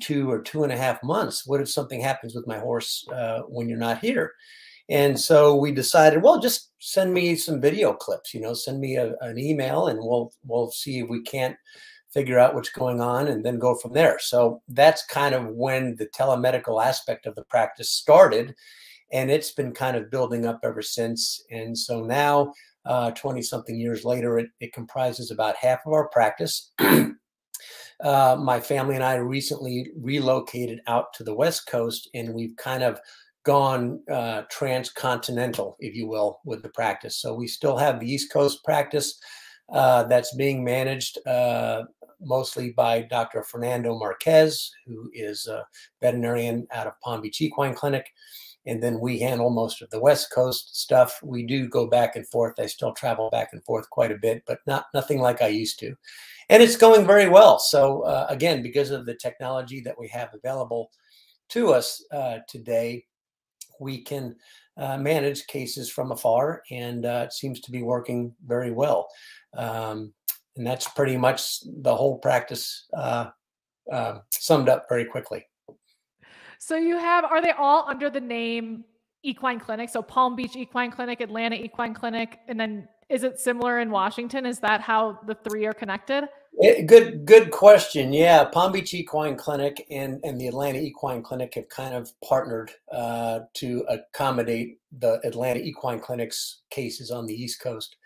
2 or 2.5 months. What if something happens with my horse when you're not here? And so we decided, well, just send me some video clips, you know, send me an email and we'll see if we can't figure out what's going on and then go from there. So that's kind of when the telemedical aspect of the practice started, and it's been kind of building up ever since. And so now 20 something years later, it comprises about half of our practice. My family and I recently relocated out to the West Coast, and we've kind of gone transcontinental, if you will, with the practice. So we still have the East Coast practice that's being managed mostly by Dr. Fernando Marquez, who is a veterinarian out of Palm Beach Equine Clinic. And then we handle most of the West Coast stuff. We do go back and forth. I still travel back and forth quite a bit, but nothing like I used to. And it's going very well. So again, because of the technology that we have available to us today, we can manage cases from afar, and it seems to be working very well. And that's pretty much the whole practice summed up very quickly. So you have, are they all under the name Equine Clinic? So Palm Beach Equine Clinic, Atlanta Equine Clinic, and then is it similar in Washington? Is that how the three are connected? Good question. Yeah. Palm Beach Equine Clinic and the Atlanta Equine Clinic have kind of partnered to accommodate the Atlanta Equine Clinic's cases on the East Coast.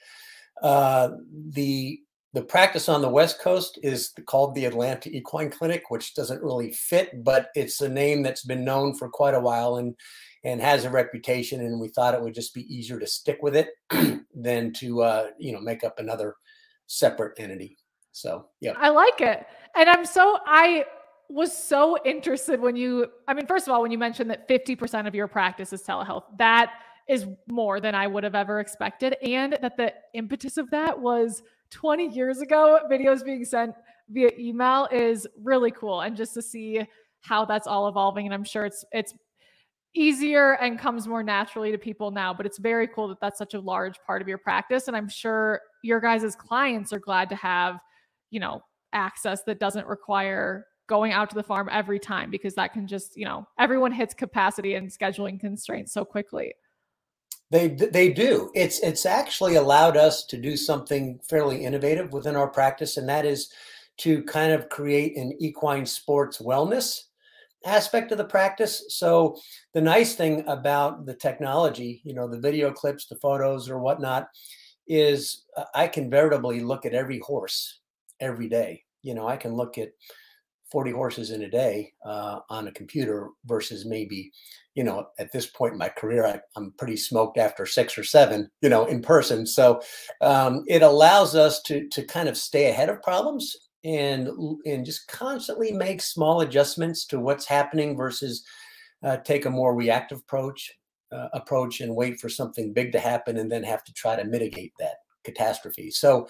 The practice on the West Coast is called the Atlanta Equine Clinic, which doesn't really fit, but it's a name that's been known for quite a while and has a reputation, and we thought it would just be easier to stick with it than to you know, make up another separate entity. So, yeah. I like it. And I was so interested when you, I mean, first of all, when you mentioned that 50% of your practice is telehealth, that is more than I would have ever expected. And that the impetus of that was 20 years ago, videos being sent via email is really cool. And just to see how that's all evolving. And I'm sure it's easier and comes more naturally to people now, but it's very cool that that's such a large part of your practice. And I'm sure your guys' clients are glad to have, you know, access that doesn't require going out to the farm every time, because that can just, you know, everyone hits capacity and scheduling constraints so quickly. They do. It's actually allowed us to do something fairly innovative within our practice, and that is to kind of create an equine sports wellness aspect of the practice. So the nice thing about the technology, you know, the video clips, the photos or whatnot, is I can veritably look at every horse every day. You know, I can look at 40 horses in a day on a computer versus maybe, you know, at this point in my career, I'm pretty smoked after 6 or 7, you know, in person. So it allows us to kind of stay ahead of problems and just constantly make small adjustments to what's happening versus take a more reactive approach and wait for something big to happen and then have to try to mitigate that catastrophe. So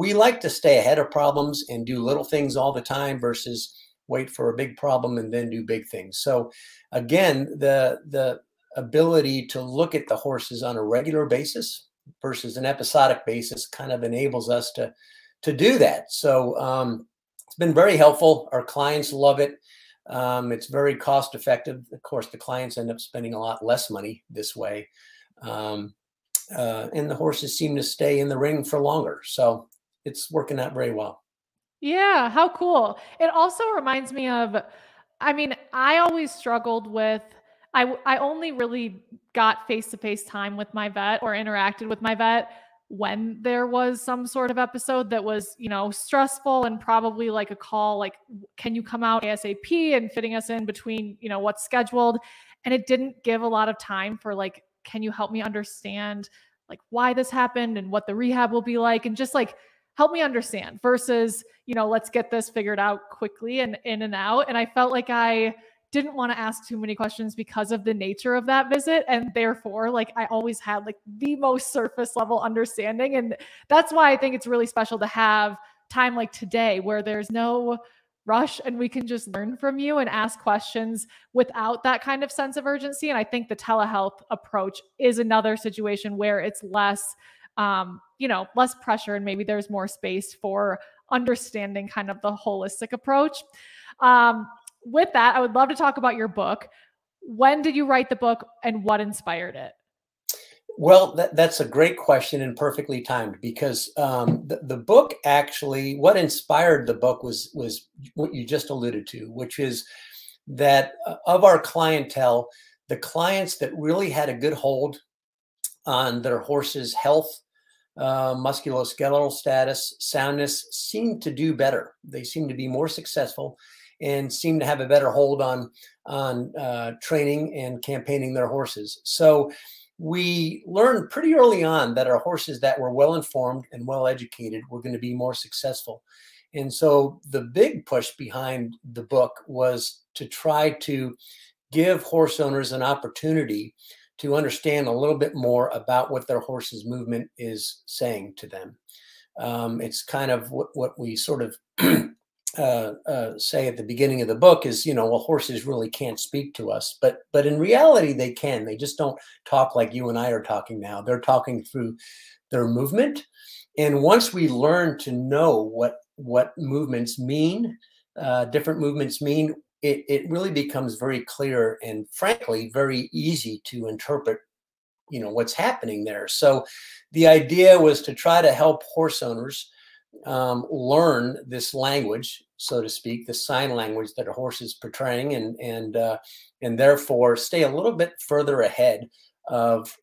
we like to stay ahead of problems and do little things all the time versus wait for a big problem and then do big things. So again, the ability to look at the horses on a regular basis versus an episodic basis kind of enables us to do that. So it's been very helpful. Our clients love it. It's very cost effective. Of course, the clients end up spending a lot less money this way. And the horses seem to stay in the ring for longer. So it's working out very well. Yeah. How cool. It also reminds me of, I mean, I always struggled with, I only really got face-to-face time with my vet or interacted with my vet when there was some sort of episode that was, you know, stressful and probably like a call, like, can you come out ASAP, and fitting us in between, you know, what's scheduled. And it didn't give a lot of time for like, can you help me understand like why this happened and what the rehab will be like? And just like, help me understand versus, you know, let's get this figured out quickly and in and out. And I felt like I didn't want to ask too many questions because of the nature of that visit. And therefore, like I always had like the most surface level understanding. And that's why I think it's really special to have time like today where there's no rush and we can just learn from you and ask questions without that kind of sense of urgency. And I think the telehealth approach is another situation where it's less, you know, less pressure and maybe there's more space for understanding kind of the holistic approach. with that, I would love to talk about your book. When did you write the book and what inspired it? Well, that's a great question and perfectly timed, because the book actually, what inspired the book was what you just alluded to, which is that of our clientele, the clients that really had a good hold on their horse's health, musculoskeletal status, soundness, seemed to do better. They seemed to be more successful and seem to have a better hold on training and campaigning their horses. So we learned pretty early on that our horses that were well-informed and well-educated were going to be more successful. And so the big push behind the book was to try to give horse owners an opportunity to understand a little bit more about what their horse's movement is saying to them. It's kind of what we sort of say at the beginning of the book is, you know, well, horses really can't speak to us, but in reality, they can. They just don't talk like you and I are talking now. They're talking through their movement. And once we learn to know what movements mean, different movements mean, it really becomes very clear and frankly, very easy to interpret, you know, what's happening there. So the idea was to try to help horse owners learn this language, so to speak, the sign language that a horse is portraying, and therefore stay a little bit further ahead of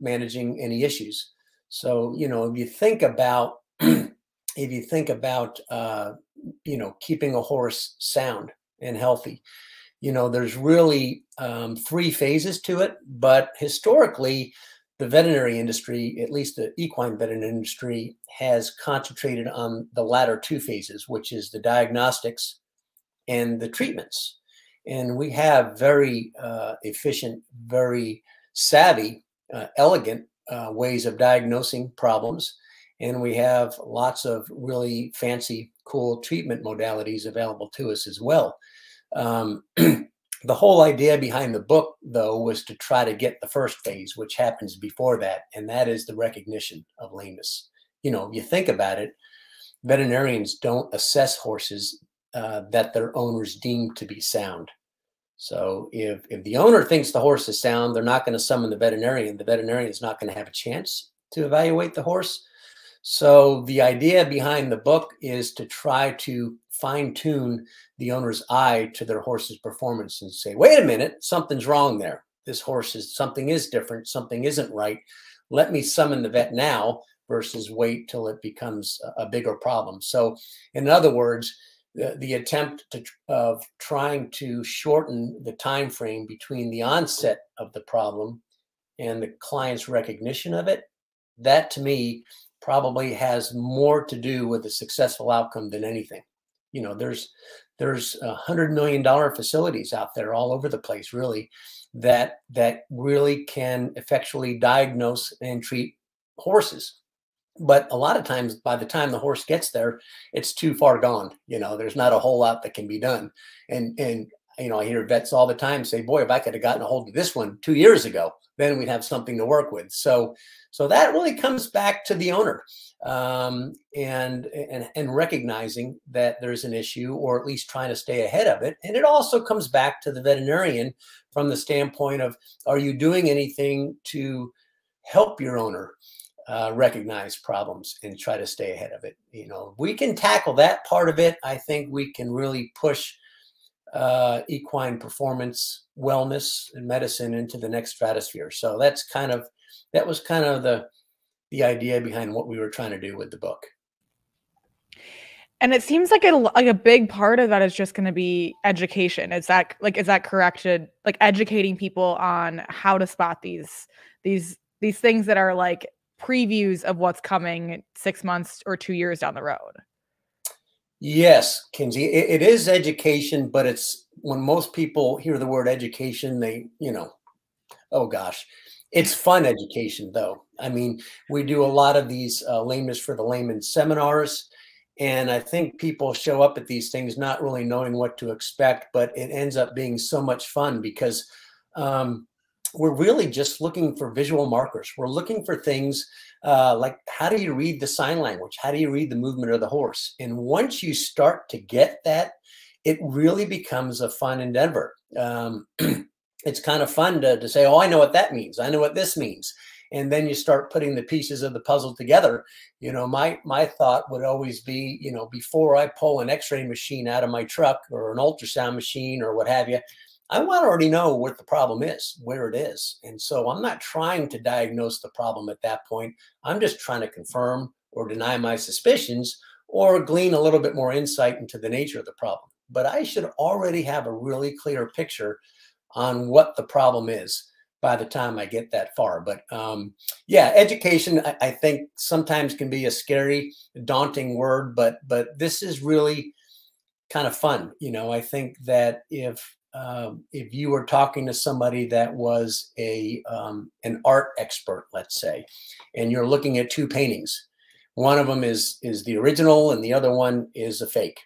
managing any issues. So, you know, if you think about, you know, keeping a horse sound and healthy, you know, there's really three phases to it, but historically, the veterinary industry, at least the equine veterinary industry, has concentrated on the latter two phases, which is the diagnostics and the treatments. And we have very efficient, very savvy, elegant ways of diagnosing problems. And we have lots of really fancy, cool treatment modalities available to us as well. The whole idea behind the book, though, was to try to get the first phase, which happens before that, and that is the recognition of lameness. You know, you think about it, veterinarians don't assess horses that their owners deem to be sound. So if the owner thinks the horse is sound, they're not going to summon the veterinarian. The veterinarian is not going to have a chance to evaluate the horse. So the idea behind the book is to try to fine-tune the owner's eye to their horse's performance and say, wait a minute, something's wrong there. This horse is, something is different. Something isn't right. Let me summon the vet now versus wait till it becomes a bigger problem. So in other words, the attempt of trying to shorten the time frame between the onset of the problem and the client's recognition of it, that to me probably has more to do with a successful outcome than anything. You know, there's $100 million facilities out there all over the place, really, that really can effectually diagnose and treat horses. But a lot of times, by the time the horse gets there, it's too far gone. You know, there's not a whole lot that can be done. And you know, I hear vets all the time say, boy, if I could have gotten a hold of this one 2 years ago, then we'd have something to work with. So that really comes back to the owner and recognizing that there's an issue, or at least trying to stay ahead of it. And it also comes back to the veterinarian from the standpoint of, are you doing anything to help your owner recognize problems and try to stay ahead of it? You know, we can tackle that part of it. I think we can really push equine performance, wellness, and medicine into the next stratosphere. So that was kind of the idea behind what we were trying to do with the book. And it seems like a big part of that is just going to be education. Is that correct? Like educating people on how to spot these things that are like previews of what's coming 6 months or 2 years down the road. Yes, Kinsey, it is education, but it's, when most people hear the word education, they, you know, oh gosh, it's fun education though. I mean, we do a lot of these Lameness for the Layman seminars, and I think people show up at these things not really knowing what to expect, but it ends up being so much fun because we're really just looking for visual markers. We're looking for things like, how do you read the sign language? How do you read the movement of the horse? And once you start to get that, it really becomes a fun endeavor. It's kind of fun to say, oh, I know what that means. I know what this means. And then you start putting the pieces of the puzzle together. You know, my thought would always be, you know, before I pull an x-ray machine out of my truck or an ultrasound machine or what have you, I want to already know what the problem is, where it is. And so I'm not trying to diagnose the problem at that point. I'm just trying to confirm or deny my suspicions or glean a little bit more insight into the nature of the problem. But I should already have a really clear picture on what the problem is by the time I get that far. But yeah, education, I think sometimes can be a scary, daunting word, but this is really kind of fun. You know, I think that if you were talking to somebody that was an art expert, let's say, and you're looking at two paintings, one of them is the original and the other one is a fake.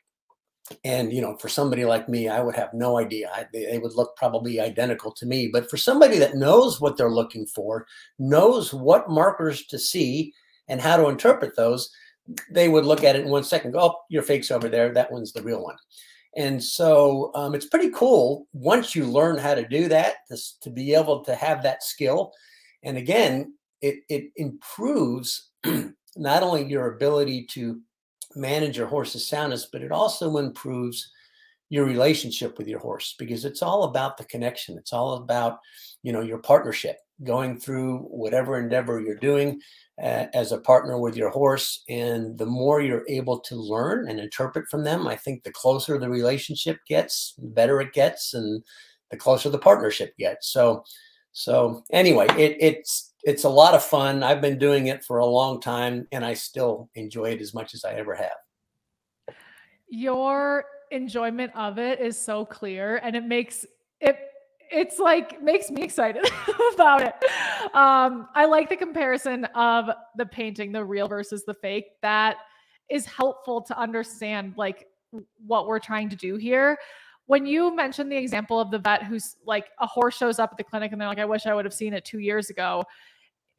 And, you know, for somebody like me, I would have no idea. They would look probably identical to me. But for somebody that knows what they're looking for, knows what markers to see and how to interpret those, they would look at it in 1 second, go, oh, your fake's over there. That one's the real one. And so it's pretty cool once you learn how to do that, to be able to have that skill. And again, it improves not only your ability to manage your horse's soundness, but it also improves your relationship with your horse, because it's all about the connection. It's all about, you know, your partnership, going through whatever endeavor you're doing as a partner with your horse. And the more you're able to learn and interpret from them, I think the closer the relationship gets, the better it gets, and the closer the partnership gets. So anyway, it's a lot of fun. I've been doing it for a long time, and I still enjoy it as much as I ever have. Your enjoyment of it is so clear, and it makes it, it's like, makes me excited about it. I like the comparison of the painting, the real versus the fake. That is helpful to understand like what we're trying to do here. When you mentioned the example of the vet who's like, a horse shows up at the clinic and they're like, I wish I would have seen it 2 years ago.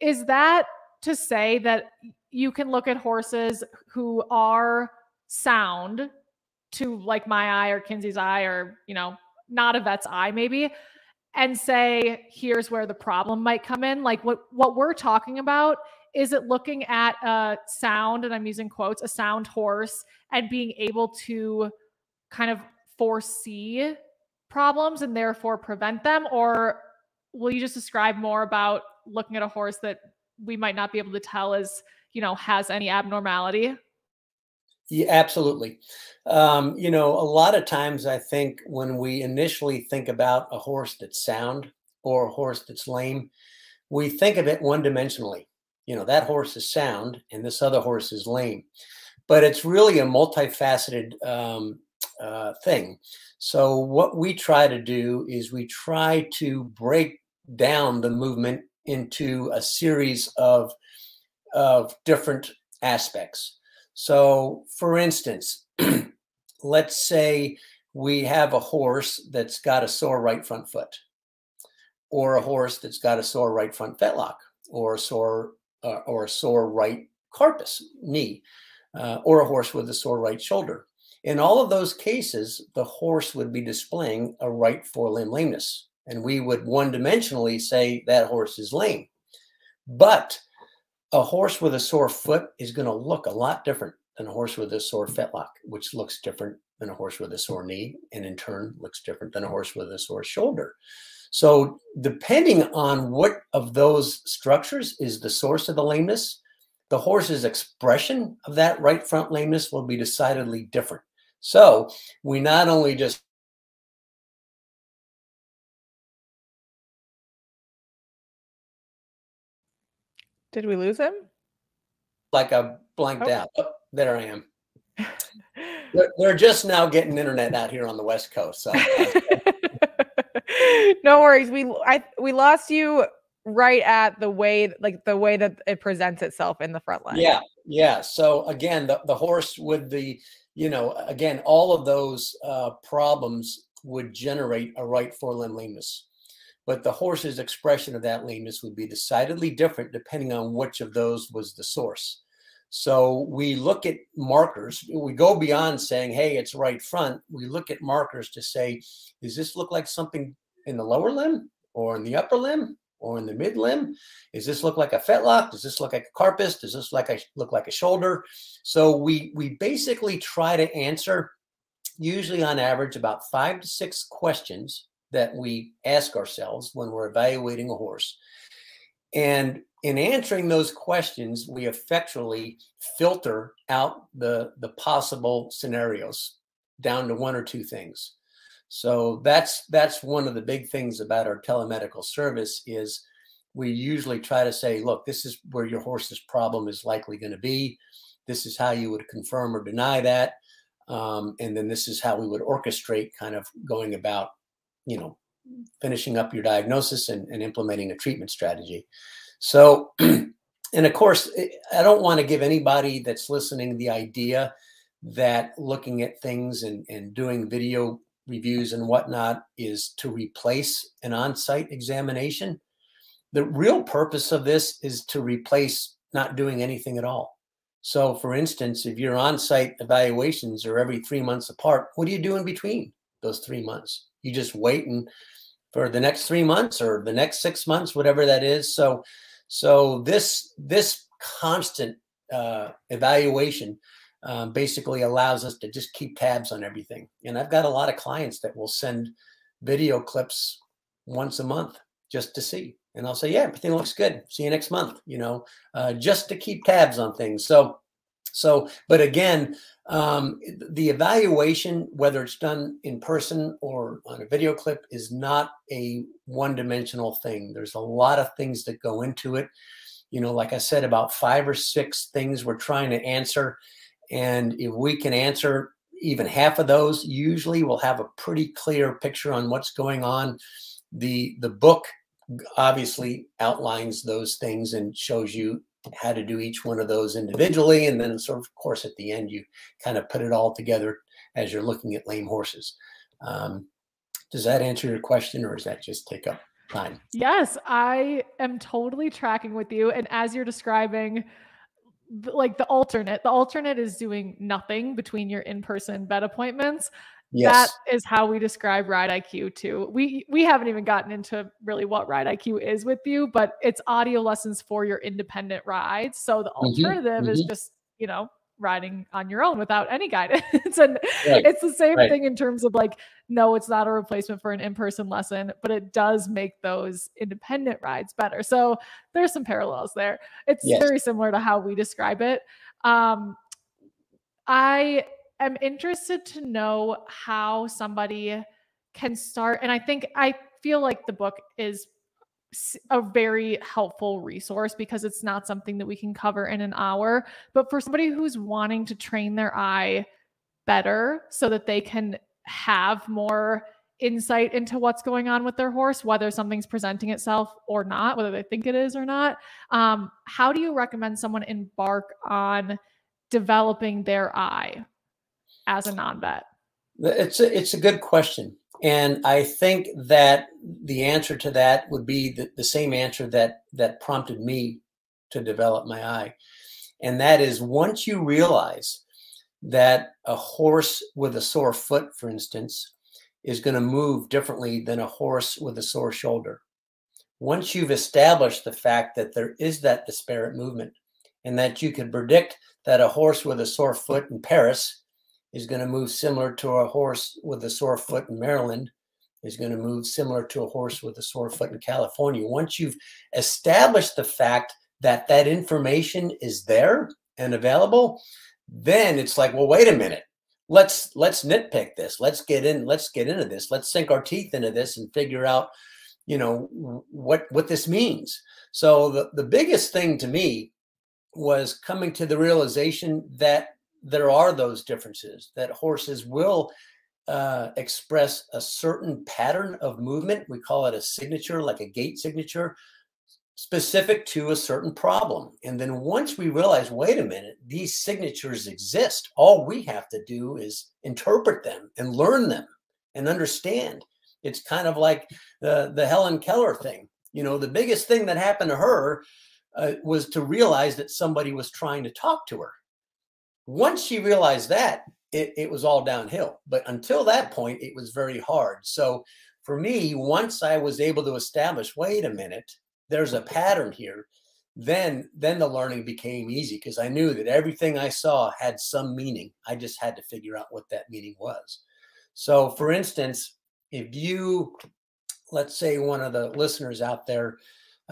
Is that to say that you can look at horses who are sound to like my eye or Kinsey's eye, or, you know, not a vet's eye maybe, and say, here's where the problem might come in? Like what we're talking about, is it looking at a sound, and I'm using quotes, a sound horse, and being able to kind of foresee problems and therefore prevent them? Or will you just describe more about looking at a horse that we might not be able to tell is, you know, has any abnormality? Yeah, absolutely. You know, a lot of times I think when we initially think about a horse that's sound or a horse that's lame, we think of it one-dimensionally. You know, that horse is sound and this other horse is lame, but it's really a multifaceted thing. So what we try to do is we try to break down the movement into a series of different aspects. So for instance, let's say we have a horse that's got a sore right front foot, or a horse that's got a sore right front fetlock, or a sore right carpus, knee, or a horse with a sore right shoulder. In all of those cases, the horse would be displaying a right forelimb lameness, and we would one-dimensionally say that horse is lame. But a horse with a sore foot is going to look a lot different than a horse with a sore fetlock, which looks different than a horse with a sore knee, and in turn looks different than a horse with a sore shoulder. So depending on what of those structures is the source of the lameness, the horse's expression of that right front lameness will be decidedly different. So we not only just Did we lose him? Like I blanked out. Oh, there I am. They're just now getting internet out here on the West Coast. So. No worries. We lost you right at the way, like the way that it presents itself in the front line. Yeah. Yeah. So again, the horse with the, you know, again, all of those problems would generate a right forelimb lameness. But the horse's expression of that lameness would be decidedly different depending on which of those was the source. So we look at markers. We go beyond saying, hey, it's right front. We look at markers to say, does this look like something in the lower limb or in the upper limb or in the mid limb? Does this look like a fetlock? Does this look like a carpus? Does this look like a shoulder? So we basically try to answer usually on average about 5 to 6 questions that we ask ourselves when we're evaluating a horse. And in answering those questions, we effectually filter out the possible scenarios down to 1 or 2 things. So that's one of the big things about our telemedical service is we usually try to say, look, this is where your horse's problem is likely going to be. This is how you would confirm or deny that. And then this is how we would orchestrate kind of going about, you know, finishing up your diagnosis and implementing a treatment strategy. So, and of course, I don't want to give anybody that's listening the idea that looking at things and doing video reviews and whatnot is to replace an on-site examination. The real purpose of this is to replace not doing anything at all. So, for instance, if your on-site evaluations are every 3 months apart, what do you do in between those 3 months? You just wait and for the next 3 months or the next 6 months, whatever that is. So this constant evaluation basically allows us to just keep tabs on everything. And I've got a lot of clients that will send video clips once a month just to see. And I'll say, yeah, everything looks good. See you next month, you know, just to keep tabs on things. So, but again, the evaluation, whether it's done in person or on a video clip, is not a one-dimensional thing. There's a lot of things that go into it. You know, like I said, about 5 or 6 things we're trying to answer. And if we can answer even half of those, usually we'll have a pretty clear picture on what's going on. The book obviously outlines those things and shows you how to do each one of those individually. And then sort of course, at the end, you kind of put it all together as you're looking at lame horses. Does that answer your question, or does that just take up time? Yes, I am totally tracking with you. And as you're describing, like the alternate is doing nothing between your in-person vet appointments. Yes. That is how we describe Ride IQ too. We haven't even gotten into really what Ride IQ is with you, but it's audio lessons for your independent rides. So the alternative is just, you know, riding on your own without any guidance. And right. It's the same thing in terms of like, no, it's not a replacement for an in-person lesson, but it does make those independent rides better. So there's some parallels there. It's very similar to how we describe it. I'm interested to know how somebody can start. And I feel like the book is a very helpful resource because it's not something that we can cover in an hour, but for somebody who's wanting to train their eye better so that they can have more insight into what's going on with their horse, whether something's presenting itself or not, whether they think it is or not. How do you recommend someone embark on developing their eye as a non-vet? It's a good question. And I think that the answer to that would be the same answer that prompted me to develop my eye. And that is, once you realize that a horse with a sore foot, for instance, is going to move differently than a horse with a sore shoulder. Once you've established the fact that there is that disparate movement and that you can predict that a horse with a sore foot in Paris is going to move similar to a horse with a sore foot in Maryland, is going to move similar to a horse with a sore foot in California. Once you've established the fact that that information is there and available, then it's like, well, wait a minute. Let's nitpick this. Let's get into this. Let's sink our teeth into this and figure out, you know, what this means. So the biggest thing to me was coming to the realization that there are those differences, that horses will express a certain pattern of movement. We call it a signature, like a gait signature, specific to a certain problem. And then once we realize, wait a minute, these signatures exist, all we have to do is interpret them and learn them and understand. It's kind of like the Helen Keller thing. You know, the biggest thing that happened to her was to realize that somebody was trying to talk to her. Once she realized that, it was all downhill. But until that point, it was very hard. So for me, once I was able to establish, wait a minute, there's a pattern here, then the learning became easy because I knew that everything I saw had some meaning. I just had to figure out what that meaning was. So for instance, if you, let's say one of the listeners out there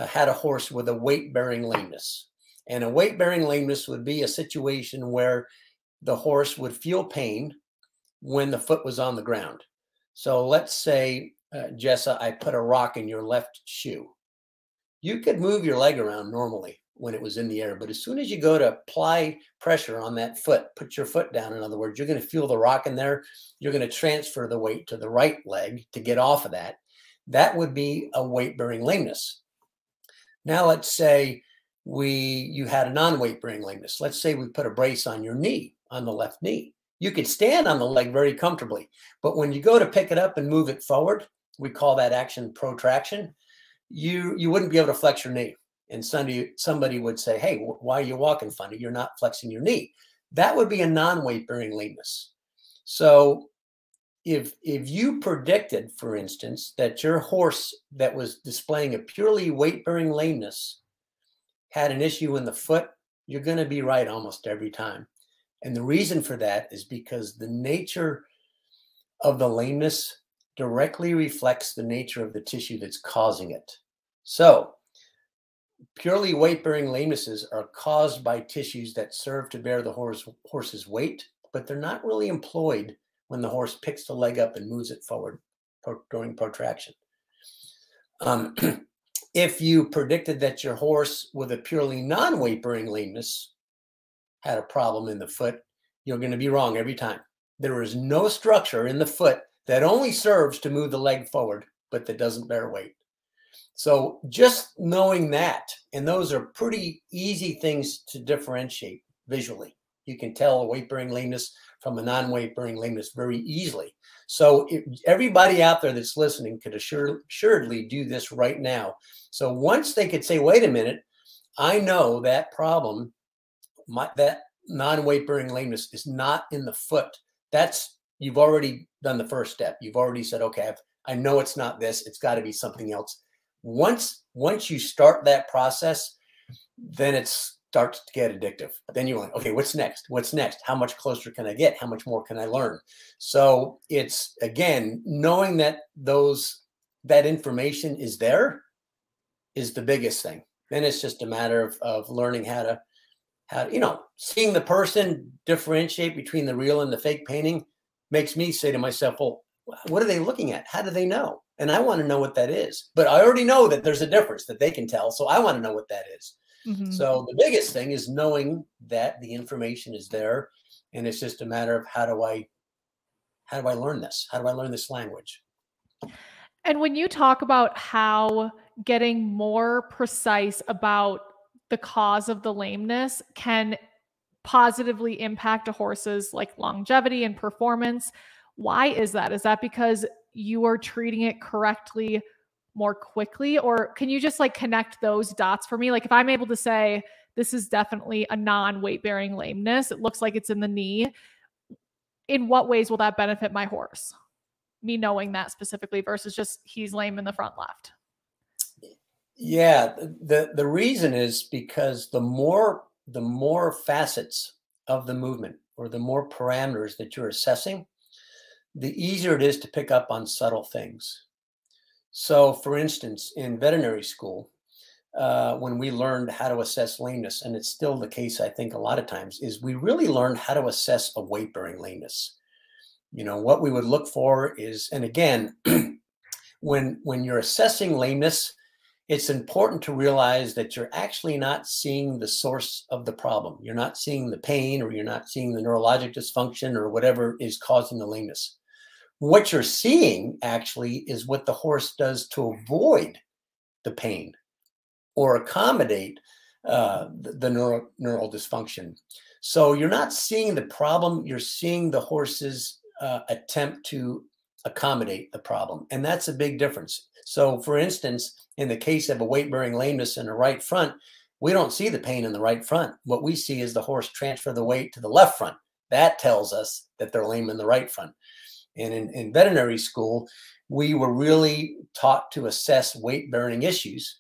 had a horse with a weight-bearing lameness, and a weight-bearing lameness would be a situation where the horse would feel pain when the foot was on the ground. So let's say, Jessa, I put a rock in your left shoe. You could move your leg around normally when it was in the air, but as soon as you go to apply pressure on that foot, put your foot down, in other words, you're going to feel the rock in there. You're going to transfer the weight to the right leg to get off of that. That would be a weight-bearing lameness. Now let's say you had a non-weight-bearing lameness. Let's say we put a brace on your knee, on the left knee. You could stand on the leg very comfortably, but when you go to pick it up and move it forward, we call that action protraction. You wouldn't be able to flex your knee. And somebody would say, hey, why are you walking funny? You're not flexing your knee. That would be a non-weight-bearing lameness. So if you predicted, for instance, that your horse that was displaying a purely weight-bearing lameness had an issue in the foot, you're going to be right almost every time. And the reason for that is because the nature of the lameness directly reflects the nature of the tissue that's causing it. So purely weight-bearing lamenesses are caused by tissues that serve to bear the horse's weight, but they're not really employed when the horse picks the leg up and moves it forward during protraction. If you predicted that your horse with a purely non-weight-bearing lameness had a problem in the foot, you're going to be wrong every time. There is no structure in the foot that only serves to move the leg forward, but that doesn't bear weight. So just knowing that, and those are pretty easy things to differentiate visually. You can tell a weight-bearing lameness from a non-weight-bearing lameness very easily. So everybody out there that's listening could assuredly do this right now. So once they could say, wait a minute, I know that problem, that non-weight-bearing lameness is not in the foot. You've already done the first step. You've already said, okay, I know it's not this. It's got to be something else. Once you start that process, then it starts to get addictive. Then you're like, okay, what's next? What's next? How much closer can I get? How much more can I learn? So it's, again, knowing that that information is there is the biggest thing. Then it's just a matter of learning how to, seeing the person, differentiate between the real and the fake painting makes me say to myself, well, what are they looking at? How do they know? And I want to know what that is. But I already know that there's a difference that they can tell. So I want to know what that is. Mm-hmm. So the biggest thing is knowing that the information is there. And it's just a matter of how do I learn this? How do I learn this language? And when you talk about how getting more precise about the cause of the lameness can positively impact a horse's like longevity and performance, why is that? Is that because you are treating it correctly more quickly? Or can you just like connect those dots for me? Like if I'm able to say, this is definitely a non-weight-bearing lameness, it looks like it's in the knee, in what ways will that benefit my horse? Me knowing that specifically versus just he's lame in the front left. Yeah, the reason is because the more facets of the movement or the more parameters that you're assessing, the easier it is to pick up on subtle things. So for instance, in veterinary school, when we learned how to assess lameness, and it's still the case, I think a lot of times, is we really learned how to assess a weight-bearing lameness. What we would look for is, and again, when you're assessing lameness, it's important to realize that you're actually not seeing the source of the problem. You're not seeing the pain, or you're not seeing the neurologic dysfunction or whatever is causing the lameness. What you're seeing actually is what the horse does to avoid the pain or accommodate the neural dysfunction. So you're not seeing the problem. You're seeing the horse's attempt to accommodate the problem. And that's a big difference. So for instance, in the case of a weight-bearing lameness in the right front, we don't see the pain in the right front. What we see is the horse transfer the weight to the left front. That tells us that they're lame in the right front. And in veterinary school, we were really taught to assess weight-bearing issues.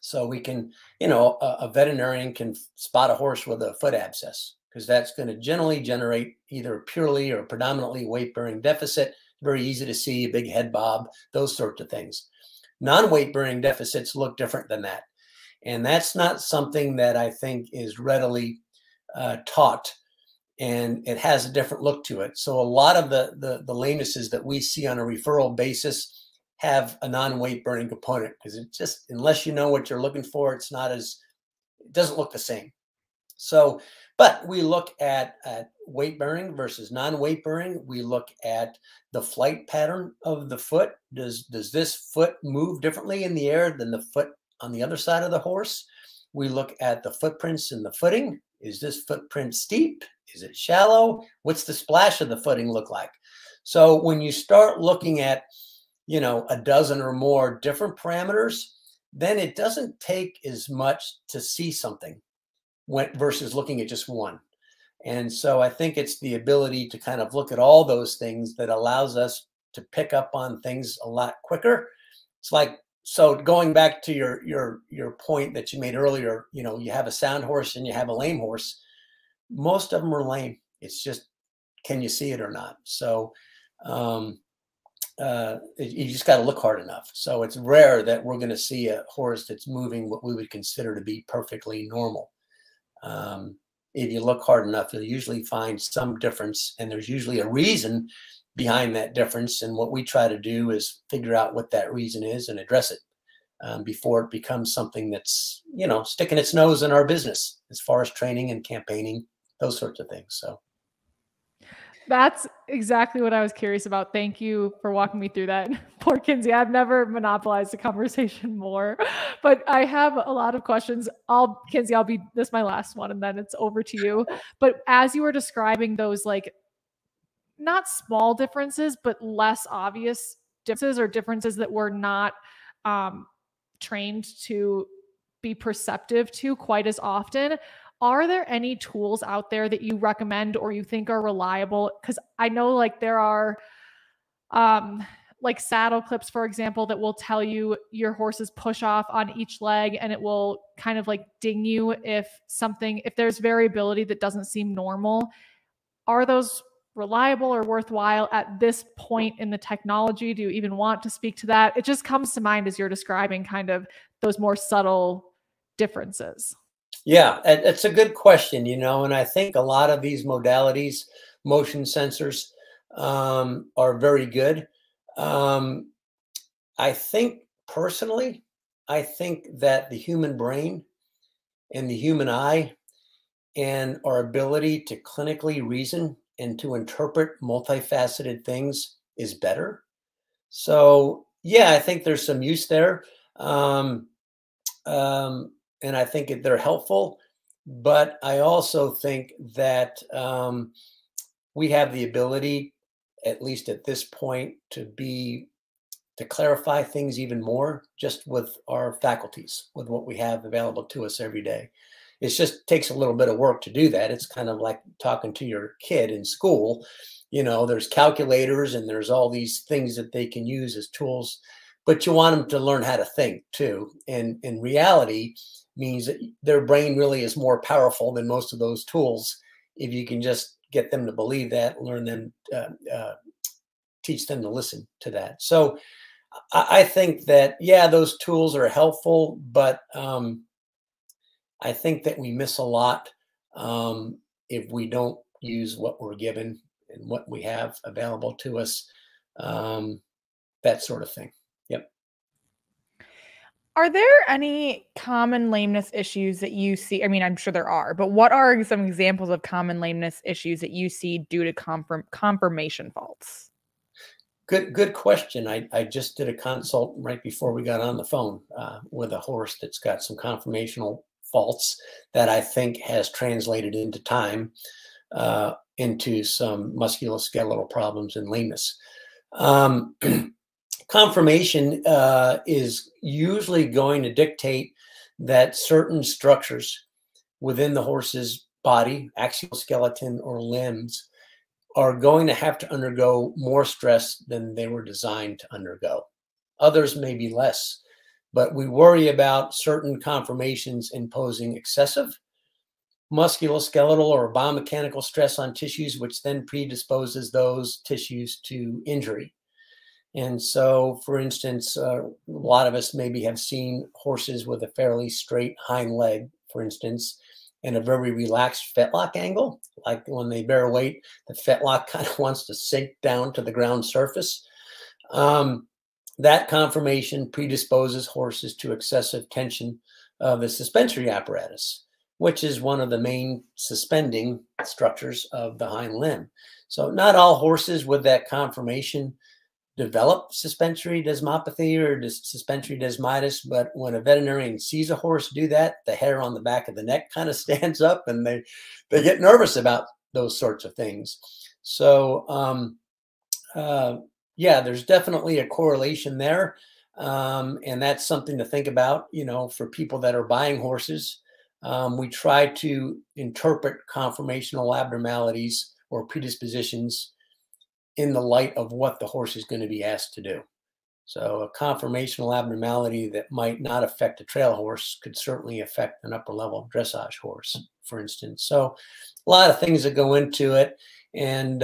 So we can, you know, a veterinarian can spot a horse with a foot abscess, because that's going to generally generate either purely or predominantly weight-bearing deficit. Very easy to see, a big head bob, those sorts of things. Non-weight-bearing deficits look different than that. And that's not something that I think is readily taught, and it has a different look to it. So a lot of the lamenesses that we see on a referral basis have a non-weight-bearing component, because it's just, unless you know what you're looking for, it's not as, it doesn't look the same. So, but we look at weight-bearing versus non-weight-bearing. We look at the flight pattern of the foot. Does this foot move differently in the air than the foot on the other side of the horse? We look at the footprints and the footing. Is this footprint steep? Is it shallow? What's the splash of the footing look like? So when you start looking at, you know, a dozen or more different parameters, then it doesn't take as much to see something versus looking at just one. And so I think it's the ability to kind of look at all those things that allows us to pick up on things a lot quicker. It's like, so going back to your point that you made earlier, you know, you have a sound horse and you have a lame horse. Most of them are lame. It's just, can you see it or not? So you just got to look hard enough. So it's rare that we're going to see a horse that's moving what we would consider to be perfectly normal. If you look hard enough, you'll usually find some difference, and there's usually a reason behind that difference. And what we try to do is figure out what that reason is and address it before it becomes something that's, you know, sticking its nose in our business as far as training and campaigning, those sorts of things. So that's exactly what I was curious about. Thank you for walking me through that. Poor Kinsey. I've never monopolized the conversation more, but I have a lot of questions. Kinsey, I'll be, this is my last one, and then it's over to you. But as you were describing those, like, not small differences, but less obvious differences, or differences that we're not trained to be perceptive to quite as often, are there any tools out there that you recommend or you think are reliable? Because I know, like, there are like saddle clips, for example, that will tell you your horse's push off on each leg, and it will kind of like ding you if there's variability that doesn't seem normal. Are those reliable or worthwhile at this point in the technology? Do you even want to speak to that? It just comes to mind as you're describing kind of those more subtle differences. Yeah, it's a good question, you know, and I think a lot of these modalities, motion sensors, are very good. I think personally, I think that the human brain and the human eye and our ability to clinically reason and to interpret multifaceted things is better. So yeah, I think there's some use there. And I think they're helpful, but I also think that we have the ability, at least at this point, to clarify things even more just with our faculties, with what we have available to us every day. It just takes a little bit of work to do that. It's kind of like talking to your kid in school. You know, there's calculators and there's all these things that they can use as tools, but you want them to learn how to think too. And in reality means that their brain really is more powerful than most of those tools. If you can just get them to believe that, learn them, teach them to listen to that. So I think that, yeah, those tools are helpful, but I think that we miss a lot if we don't use what we're given and what we have available to us, that sort of thing. Yep. Are there any common lameness issues that you see? I mean, I'm sure there are, but what are some examples of common lameness issues that you see due to conformation faults? Good question. I just did a consult right before we got on the phone with a horse that's got some conformational faults that I think has translated into time into some musculoskeletal problems and lameness. Conformation is usually going to dictate that certain structures within the horse's body, axial skeleton or limbs, are going to have to undergo more stress than they were designed to undergo. Others may be less, but we worry about certain conformations imposing excessive musculoskeletal or biomechanical stress on tissues, which then predisposes those tissues to injury. And so, for instance, a lot of us maybe have seen horses with a fairly straight hind leg, for instance, and a very relaxed fetlock angle. Like when they bear weight, the fetlock kind of wants to sink down to the ground surface. That conformation predisposes horses to excessive tension of the suspensory apparatus, which is one of the main suspending structures of the hind limb. So not all horses with that conformation develop suspensory desmopathy or suspensory desmitis, but when a veterinarian sees a horse do that, the hair on the back of the neck kind of stands up and they get nervous about those sorts of things. So yeah, there's definitely a correlation there. And that's something to think about, you know, for people that are buying horses. We try to interpret conformational abnormalities or predispositions in the light of what the horse is going to be asked to do. So a conformational abnormality that might not affect a trail horse could certainly affect an upper level dressage horse, for instance. So a lot of things that go into it. And,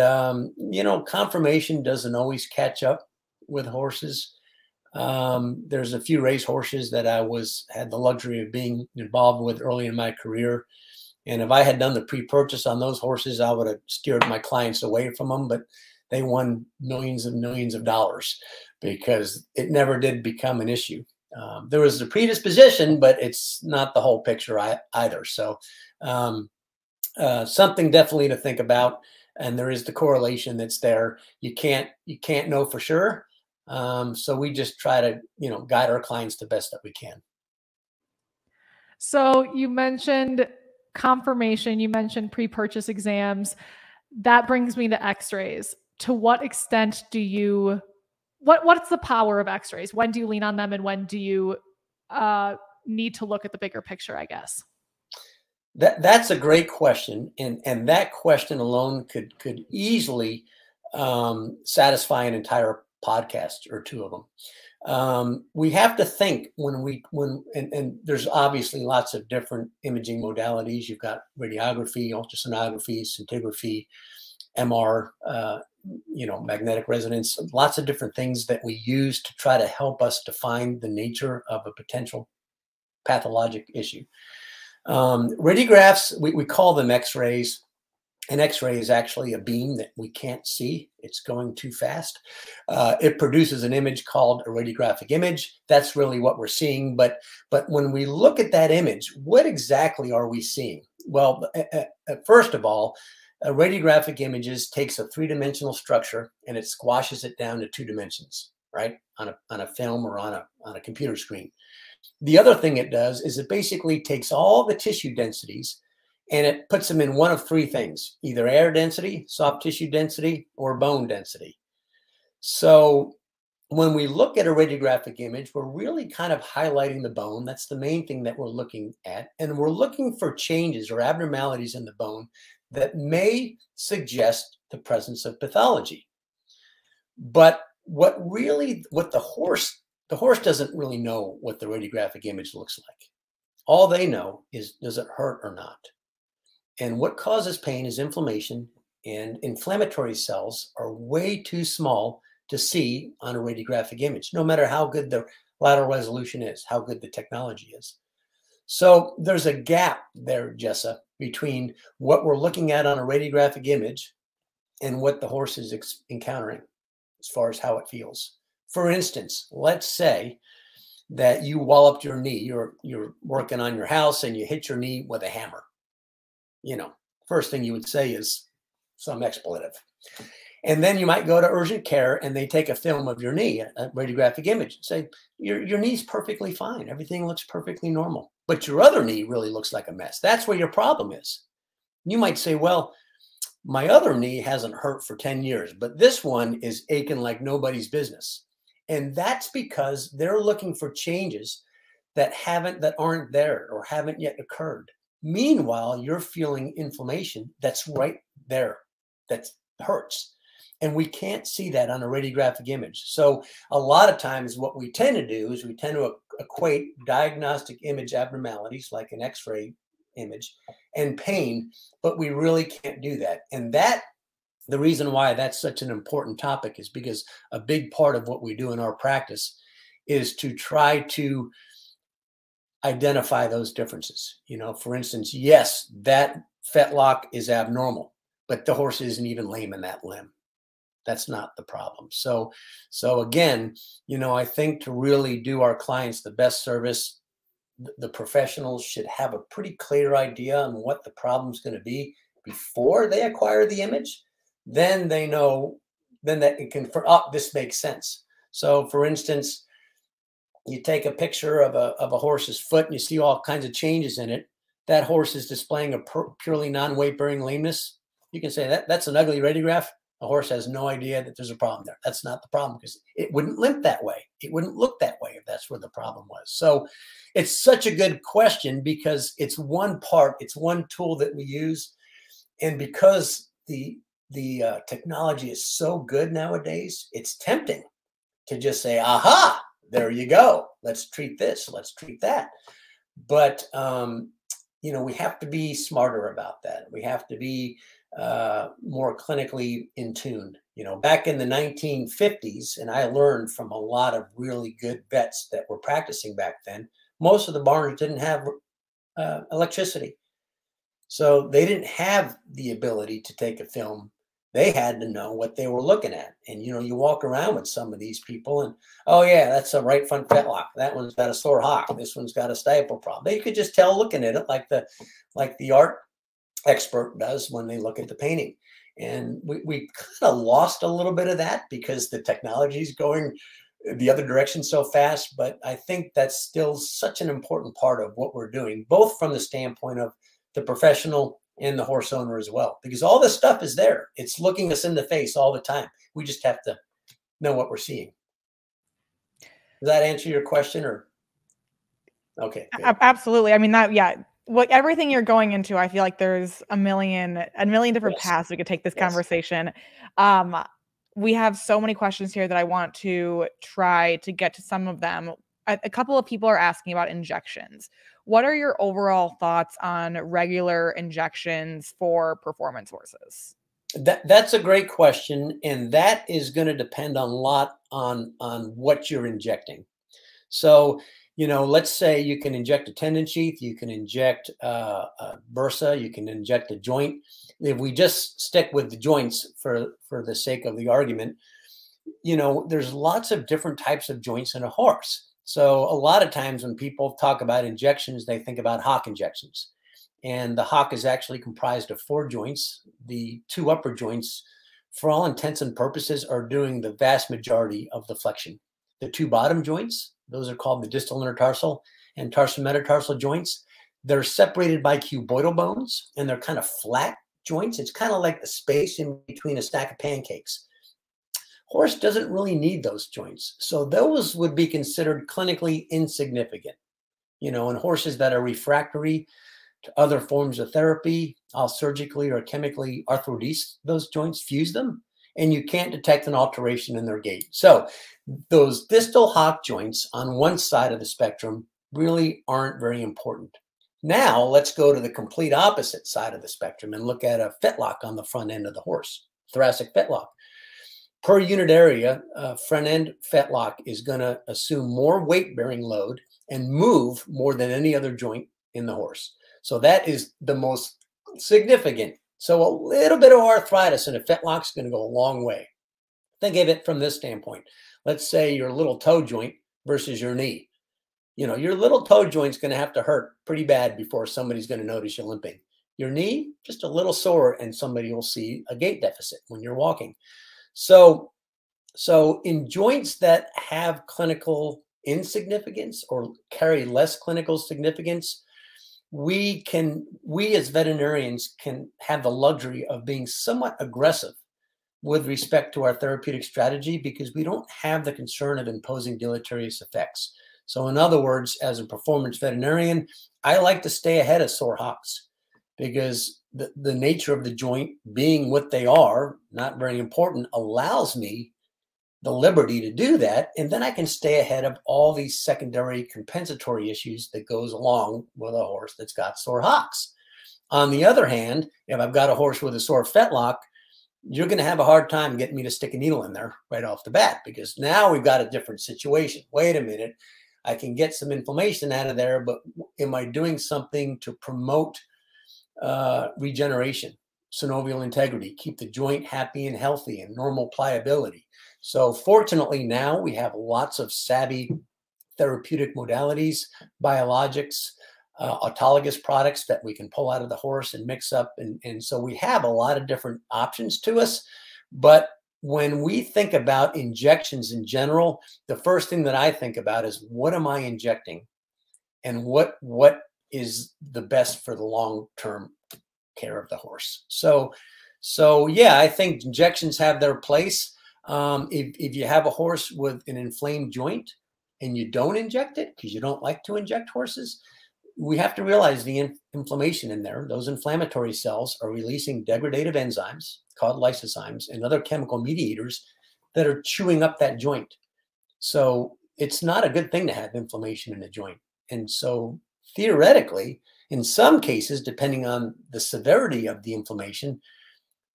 you know, conformation doesn't always catch up with horses. There's a few race horses that I had the luxury of being involved with early in my career. And if I had done the pre-purchase on those horses, I would have steered my clients away from them, but they won millions of dollars because it never did become an issue. There was the predisposition, but it's not the whole picture either. So something definitely to think about. And there is the correlation that's there. You can't know for sure. So we just try to, you know, guide our clients the best that we can. So you mentioned confirmation, you mentioned pre-purchase exams. That brings me to x-rays. To what extent do you, what's the power of x-rays? When do you lean on them and when do you need to look at the bigger picture, I guess? That's a great question. And that question alone could easily satisfy an entire podcast or two of them. We have to think and there's obviously lots of different imaging modalities. You've got radiography, ultrasonography, scintigraphy, MR, you know, magnetic resonance, lots of different things that we use to try to help us define the nature of a potential pathologic issue. Radiographs, we call them x-rays. An X-ray is actually a beam that we can't see. It's going too fast. It produces an image called a radiographic image. That's really what we're seeing. But when we look at that image, what exactly are we seeing? Well, first of all, a radiographic image takes a three-dimensional structure and it squashes it down to two dimensions, right? On a film or on a computer screen. The other thing it does is it basically takes all the tissue densities and it puts them in one of three things, either air density, soft tissue density, or bone density. So when we look at a radiographic image, we're really kind of highlighting the bone. That's the main thing that we're looking at. And we're looking for changes or abnormalities in the bone that may suggest the presence of pathology. But what the horse doesn't really know what the radiographic image looks like. All they know is, does it hurt or not? And what causes pain is inflammation, and inflammatory cells are way too small to see on a radiographic image, no matter how good the lateral resolution is, how good the technology is. So there's a gap there, Jessa, between what we're looking at on a radiographic image and what the horse is encountering as far as how it feels. For instance, let's say that you walloped your knee, you're working on your house and you hit your knee with a hammer. You know, first thing you would say is some expletive. And then you might go to urgent care and they take a film of your knee, a radiographic image, and say, your knee's perfectly fine. Everything looks perfectly normal. But your other knee really looks like a mess. That's where your problem is. You might say, well, my other knee hasn't hurt for 10 years, but this one is aching like nobody's business. And that's because they're looking for changes that aren't there or haven't yet occurred. Meanwhile, you're feeling inflammation that's right there, that hurts. And we can't see that on a radiographic image. So a lot of times what we tend to do is we tend to equate diagnostic image abnormalities like an X-ray image and pain, but we really can't do that. And the reason why that's such an important topic is because a big part of what we do in our practice is to try to identify those differences. You know, for instance, yes, that fetlock is abnormal, but the horse isn't even lame in that limb. That's not the problem. So again, you know, I think to really do our clients the best service, the professionals should have a pretty clear idea on what the problem's going to be before they acquire the image. Then they know, then that it can, this makes sense. So for instance, you take a picture of a horse's foot and you see all kinds of changes in it. That horse is displaying a purely non-weight-bearing lameness. You can say that's an ugly radiograph. A horse has no idea that there's a problem there. That's not the problem because it wouldn't limp that way. It wouldn't look that way if that's where the problem was. So it's such a good question because it's one part, it's one tool that we use. And because the technology is so good nowadays, it's tempting to just say, aha, there you go. Let's treat this. Let's treat that. But, you know, we have to be smarter about that. We have to be more clinically in tune. You know, back in the 1950s, and I learned from a lot of really good vets that were practicing back then, most of the barns didn't have electricity. So they didn't have the ability to take a film. They had to know what they were looking at. And, you know, you walk around with some of these people and, oh, yeah, that's a right front fetlock. That one's got a sore hock. This one's got a stifle problem. They could just tell looking at it like the art expert does when they look at the painting. And we kind of lost a little bit of that because the technology is going the other direction so fast. But I think that's still such an important part of what we're doing, both from the standpoint of the professional and the horse owner as well, because all this stuff is there. It's looking us in the face all the time. We just have to know what we're seeing. Does that answer your question? Or okay, good. Absolutely. I mean, that, yeah. What everything you're going into, I feel like there's a million different paths we could take this conversation. We have so many questions here that I want to try to get to some of them. A couple of people are asking about injections. What are your overall thoughts on regular injections for performance horses? That's a great question. And that is going to depend a lot on what you're injecting. So, you know, let's say you can inject a tendon sheath, you can inject a bursa, you can inject a joint. If we just stick with the joints for the sake of the argument, you know, there's lots of different types of joints in a horse. So a lot of times when people talk about injections, they think about hock injections. And the hock is actually comprised of 4 joints. The 2 upper joints, for all intents and purposes, are doing the vast majority of the flexion. The 2 bottom joints, those are called the distal intertarsal and tarsometatarsal joints. They're separated by cuboidal bones, and they're kind of flat joints. It's kind of like the space in between a stack of pancakes. Horse doesn't really need those joints. So those would be considered clinically insignificant, you know, in horses that are refractory to other forms of therapy. I'll surgically or chemically arthrodese those joints, fuse them, and you can't detect an alteration in their gait. So those distal hock joints on one side of the spectrum really aren't very important. Now let's go to the complete opposite side of the spectrum and look at a fetlock on the front end of the horse, thoracic fetlock. Per unit area, front end fetlock is going to assume more weight-bearing load and move more than any other joint in the horse. So that is the most significant. So a little bit of arthritis in a fetlock is going to go a long way. Think of it from this standpoint. Let's say your little toe joint versus your knee. You know, your little toe joint's going to have to hurt pretty bad before somebody's going to notice you limping. Your knee, just a little sore, and somebody will see a gait deficit when you're walking. So in joints that have clinical insignificance or carry less clinical significance, we as veterinarians can have the luxury of being somewhat aggressive with respect to our therapeutic strategy because we don't have the concern of imposing deleterious effects. So in other words, as a performance veterinarian, I like to stay ahead of sore hocks because the nature of the joint being what they are, not very important, allows me the liberty to do that. And then I can stay ahead of all these secondary compensatory issues that goes along with a horse that's got sore hocks. On the other hand, if I've got a horse with a sore fetlock, you're going to have a hard time getting me to stick a needle in there right off the bat, because now we've got a different situation. Wait a minute, I can get some inflammation out of there, but am I doing something to promote regeneration, synovial integrity, keep the joint happy and healthy and normal pliability? So fortunately now we have lots of savvy therapeutic modalities, biologics, autologous products that we can pull out of the horse and mix up. And so we have a lot of different options to us. But when we think about injections in general, the first thing that I think about is, what am I injecting and what is the best for the long-term care of the horse? So yeah, I think injections have their place. If you have a horse with an inflamed joint and you don't inject it because you don't like to inject horses, we have to realize the inflammation in there. Those inflammatory cells are releasing degradative enzymes called lysozymes and other chemical mediators that are chewing up that joint. So it's not a good thing to have inflammation in a joint. And so theoretically, in some cases, depending on the severity of the inflammation,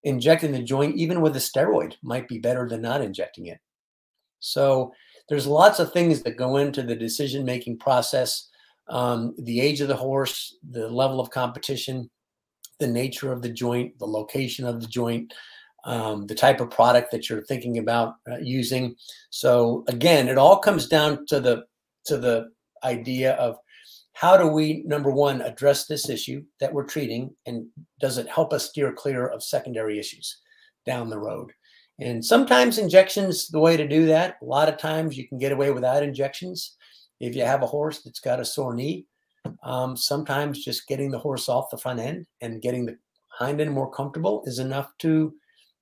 injecting the joint, even with a steroid, might be better than not injecting it. So there's lots of things that go into the decision-making process. The age of the horse, the level of competition, the nature of the joint, the location of the joint, the type of product that you're thinking about using. So again, it all comes down to the idea of, how do we, number one, address this issue that we're treating, and does it help us steer clear of secondary issues down the road? And sometimes injections the way to do that. A lot of times you can get away without injections. If you have a horse that's got a sore knee, sometimes just getting the horse off the front end and getting the hind end more comfortable is enough to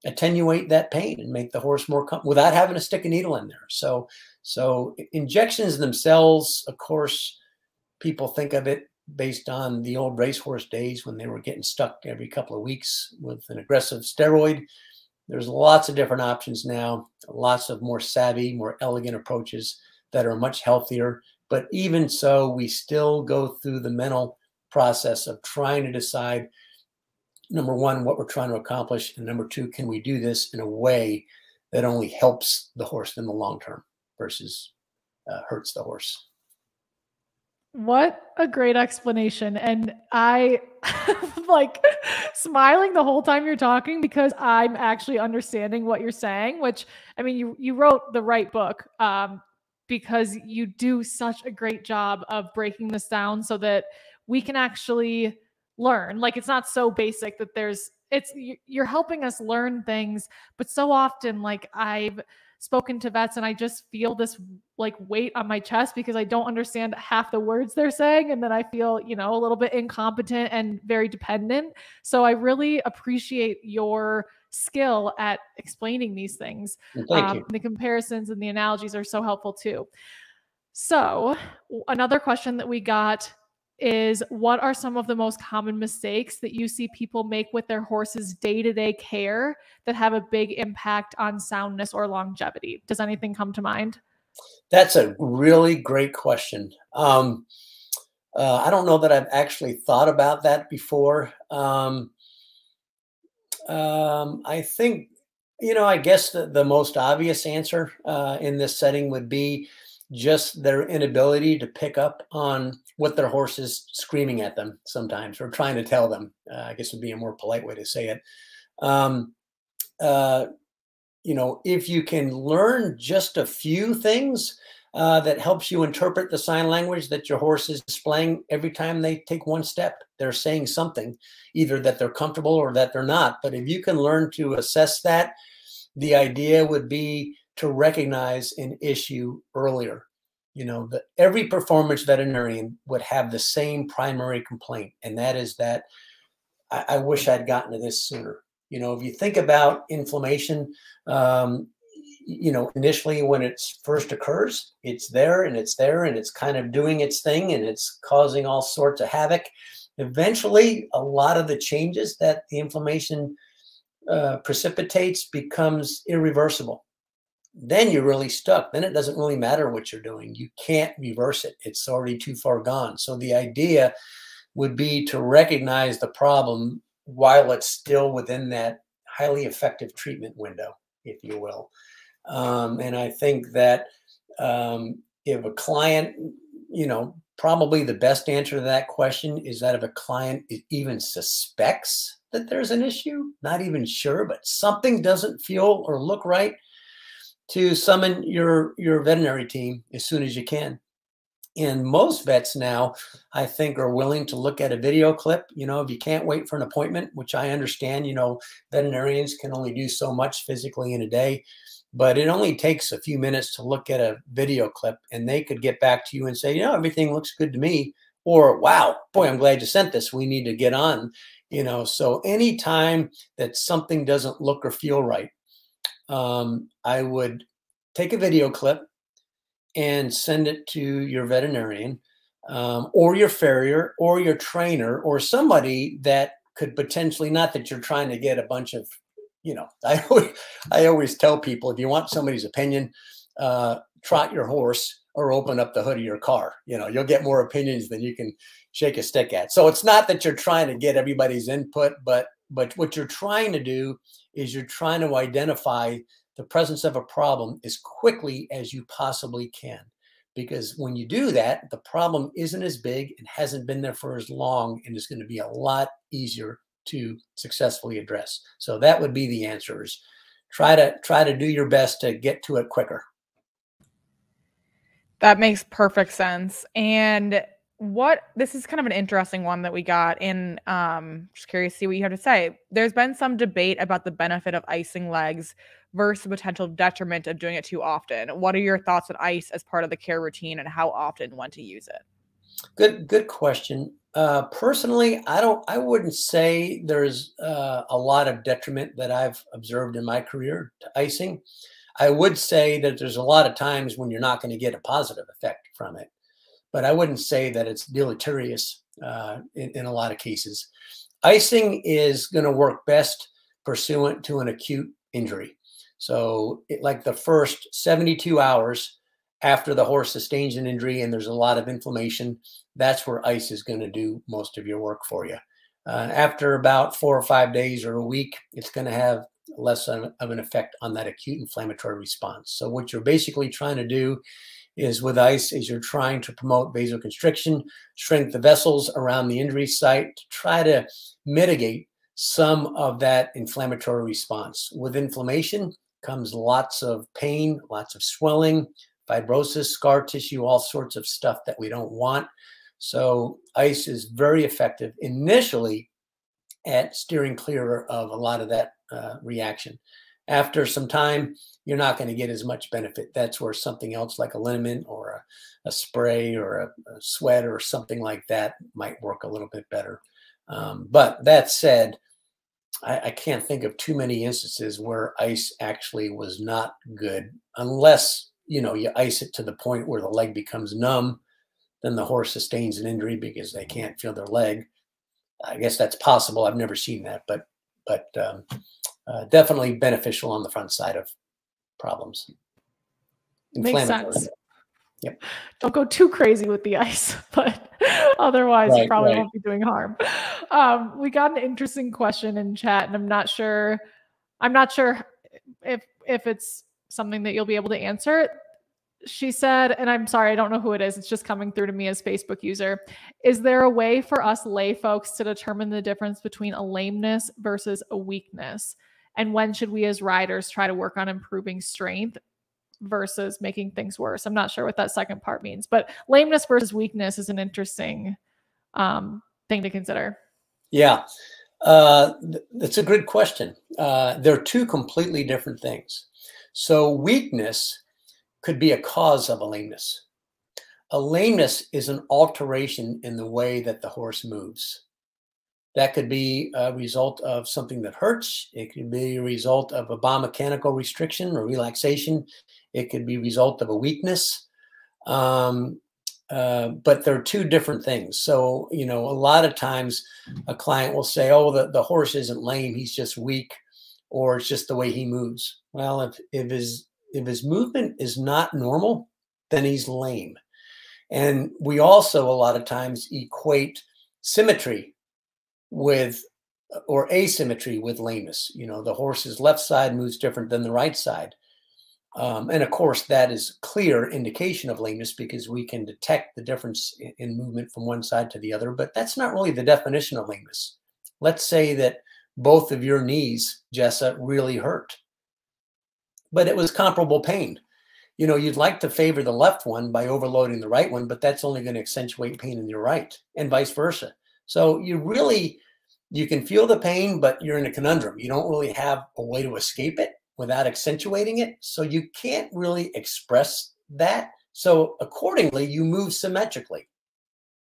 attenuate that pain and make the horse more comfortable without having to stick a needle in there. So injections themselves, of course, people think of it based on the old racehorse days when they were getting stuck every couple of weeks with an aggressive steroid. There's lots of different options now, lots of more savvy, more elegant approaches that are much healthier. But even so, we still go through the mental process of trying to decide, number one, what we're trying to accomplish, and number two, can we do this in a way that only helps the horse in the long term versus hurts the horse. What a great explanation. And I like smiling the whole time you're talking, because I'm actually understanding what you're saying, which, I mean, you wrote the right book, because you do such a great job of breaking this down so that we can actually learn. Like, it's not so basic that you're helping us learn things. But so often, like, I've spoken to vets and I just feel this like weight on my chest because I don't understand half the words they're saying. And then I feel, a little bit incompetent and very dependent. So I really appreciate your skill at explaining these things. Thank you. The comparisons and the analogies are so helpful too. So another question that we got is, what are some of the most common mistakes that you see people make with their horses' day-to-day care that have a big impact on soundness or longevity? Does anything come to mind? That's a really great question. I don't know that I've actually thought about that before. I think, I guess the most obvious answer in this setting would be just their inability to pick up on what their horse is screaming at them sometimes, or trying to tell them, I guess would be a more polite way to say it. If you can learn just a few things that helps you interpret the sign language that your horse is displaying every time they take one step, they're saying something, either that they're comfortable or that they're not. But if you can learn to assess that, the idea would be to recognize an issue earlier. That every performance veterinarian would have the same primary complaint, and that is that I wish I'd gotten to this sooner. If you think about inflammation, you know, initially when it first occurs, it's there and it's there and it's kind of doing its thing and it's causing all sorts of havoc. Eventually, a lot of the changes that the inflammation precipitates becomes irreversible. Then you're really stuck. Then it doesn't really matter what you're doing. You can't reverse it. It's already too far gone. So the idea would be to recognize the problem while it's still within that highly effective treatment window, if you will. And I think that if a client, you know, probably the best answer to that question is that if a client even suspects that there's an issue, not even sure, but something doesn't feel or look right, to summon your veterinary team as soon as you can. And most vets now, I think, are willing to look at a video clip. You know, if you can't wait for an appointment, which I understand, you know, veterinarians can only do so much physically in a day, but it only takes a few minutes to look at a video clip and they could get back to you and say, you know, everything looks good to me, or wow, boy, I'm glad you sent this. We need to get on, you know. So anytime that something doesn't look or feel right, I would take a video clip and send it to your veterinarian or your farrier or your trainer or somebody that could potentially, not that you're trying to get a bunch of, you know, I always tell people, if you want somebody's opinion, trot your horse or open up the hood of your car. You know, you'll get more opinions than you can shake a stick at. So it's not that you're trying to get everybody's input, but what you're trying to do is you're trying to identify the presence of a problem as quickly as you possibly can. Because when you do that, the problem isn't as big and hasn't been there for as long, and it's going to be a lot easier to successfully address. So that would be the answers. Try to do your best to get to it quicker. That makes perfect sense. And this is kind of an interesting one that we got, and just curious to see what you have to say. There's been some debate about the benefit of icing legs versus the potential detriment of doing it too often. What are your thoughts on ice as part of the care routine, and how often, when to use it? Good question. Personally, I wouldn't say there's a lot of detriment that I've observed in my career to icing. I would say that there's a lot of times when you're not going to get a positive effect from it, but I wouldn't say that it's deleterious in a lot of cases. Icing is going to work best pursuant to an acute injury. So like the first 72 hours after the horse sustains an injury and there's a lot of inflammation, that's where ice is going to do most of your work for you. After about 4 or 5 days or a week, it's going to have less of an effect on that acute inflammatory response. So what you're basically trying to do is with ice is you're trying to promote vasoconstriction, shrink the vessels around the injury site, to try to mitigate some of that inflammatory response. With inflammation comes lots of pain, lots of swelling, fibrosis, scar tissue, all sorts of stuff that we don't want. So ice is very effective initially at steering clear of a lot of that reaction. After some time, you're not going to get as much benefit. That's where something else like a liniment or a spray or a sweat or something like that might work a little bit better. But that said, I can't think of too many instances where ice actually was not good, unless, you know, you ice it to the point where the leg becomes numb, then the horse sustains an injury because they can't feel their leg. I guess that's possible. I've never seen that, but definitely beneficial on the front side of problems. Makes sense. Yep. Don't go too crazy with the ice, but otherwise you probably won't be doing harm. We got an interesting question in chat, and I'm not sure if it's something that you'll be able to answer. She said, and I'm sorry, I don't know who it is. It's just coming through to me as Facebook user. Is there a way for us lay folks to determine the difference between a lameness versus a weakness? And when should we as riders try to work on improving strength versus making things worse? I'm not sure what that second part means, but lameness versus weakness is an interesting thing to consider. Yeah, that's a good question. They're two completely different things. So weakness could be a cause of a lameness. A lameness is an alteration in the way that the horse moves. That could be a result of something that hurts. It could be a result of a biomechanical restriction or relaxation. It could be a result of a weakness. But they're two different things. So, you know, a lot of times a client will say, oh, the horse isn't lame. He's just weak, or it's just the way he moves. Well, if his movement is not normal, then he's lame. And we also, a lot of times, equate symmetry with, or asymmetry with, lameness. You know, the horse's left side moves different than the right side. And of course, that is clear indication of lameness because we can detect the difference in movement from one side to the other, but that's not really the definition of lameness. Let's say that both of your knees, Jessa, really hurt, but it was comparable pain. You know, you'd like to favor the left one by overloading the right one, but that's only going to accentuate pain in your right, and vice versa. So you really, you can feel the pain, but you're in a conundrum. You don't really have a way to escape it without accentuating it. So you can't really express that. So accordingly, you move symmetrically.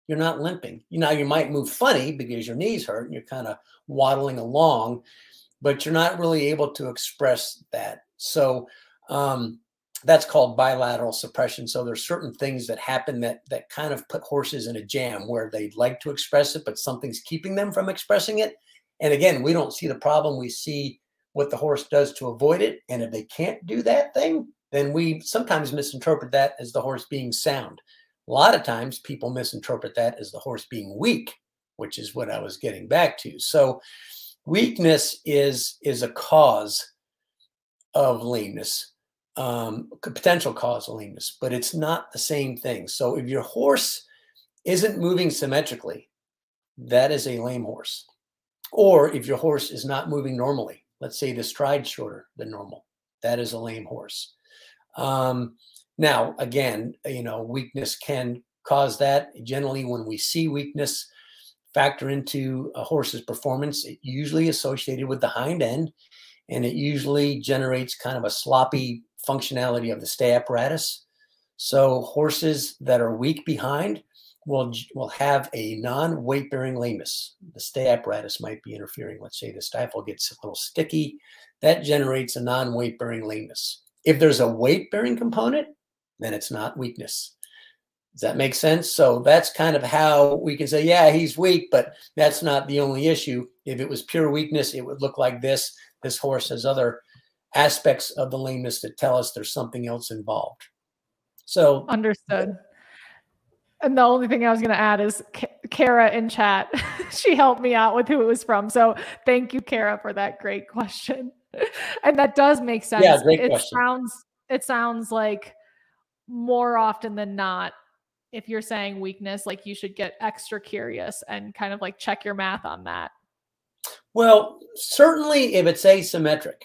You're not limping. You know, you might move funny because your knees hurt and you're kind of waddling along, but you're not really able to express that. So that's called bilateral suppression. So there's certain things that happen that kind of put horses in a jam where they'd like to express it, but something's keeping them from expressing it. And again, we don't see the problem. We see what the horse does to avoid it. And if they can't do that thing, then we sometimes misinterpret that as the horse being sound. A lot of times people misinterpret that as the horse being weak, which is what I was getting back to. So weakness is a cause of lameness. Potential cause of lameness, but it's not the same thing. So if your horse isn't moving symmetrically, that is a lame horse. Or if your horse is not moving normally, let's say the stride's shorter than normal, that is a lame horse. Now, again, you know, weakness can cause that. Generally, when we see weakness factor into a horse's performance, it usually associated with the hind end, and it usually generates kind of a sloppy functionality of the stay apparatus. So horses that are weak behind will have a non-weight-bearing lameness. The stay apparatus might be interfering. Let's say the stifle gets a little sticky. That generates a non-weight-bearing lameness. If there's a weight-bearing component, then it's not weakness. Does that make sense? So that's kind of how we can say, yeah, he's weak, but that's not the only issue. If it was pure weakness, it would look like this. This horse has other aspects of the lameness that tell us there's something else involved. So understood. And the only thing I was going to add is Kara in chat. She helped me out with who it was from. So thank you, Kara, for that great question. And that does make sense. Yeah, great question. It sounds like more often than not, if you're saying weakness, like you should get extra curious and kind of like check your math on that. Well, certainly if it's asymmetric.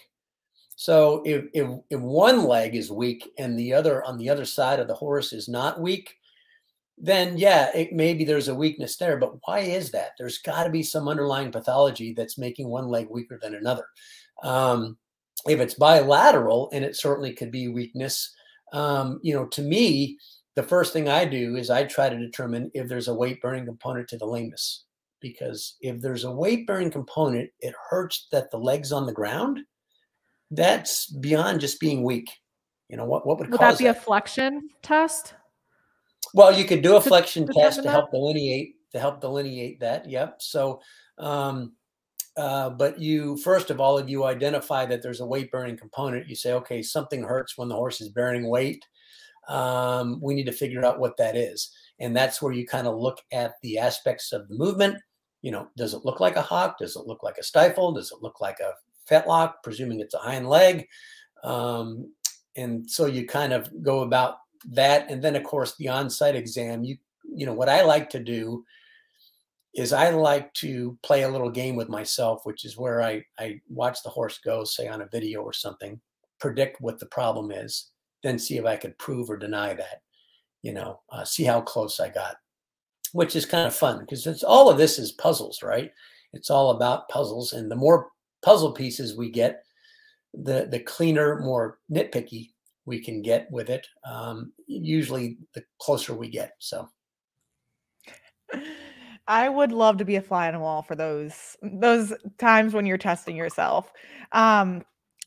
So if one leg is weak and the other on the other side of the horse is not weak, then yeah, maybe there's a weakness there, but why is that? There's got to be some underlying pathology that's making one leg weaker than another. If it's bilateral, and it certainly could be weakness, you know, to me, the first thing I do is I try to determine if there's a weight-bearing component to the lameness. Because if there's a weight-bearing component, it hurts that the leg's on the ground. That's beyond just being weak. You know, what would cause that? Would that be a flexion test? Well, you could do a flexion test to help delineate that. Yep. So, but you, first of all, if you identify that there's a weight-bearing component, you say, okay, something hurts when the horse is bearing weight. We need to figure out what that is. And that's where you kind of look at the aspects of the movement. You know, does it look like a hock? Does it look like a stifle? Does it look like a fetlock, presuming it's a hind leg? And so you kind of go about that. And then, of course, the on-site exam, you know, what I like to do is I like to play a little game with myself, which is where I watch the horse go, say, on a video or something, predict what the problem is, then see if I could prove or deny that. You know, see how close I got, which is kind of fun because it's all of this is puzzles, right? It's all about puzzles. And the more puzzle pieces we get, the cleaner, more nitpicky we can get with it. Usually the closer we get. So I would love to be a fly on the wall for those times when you're testing yourself.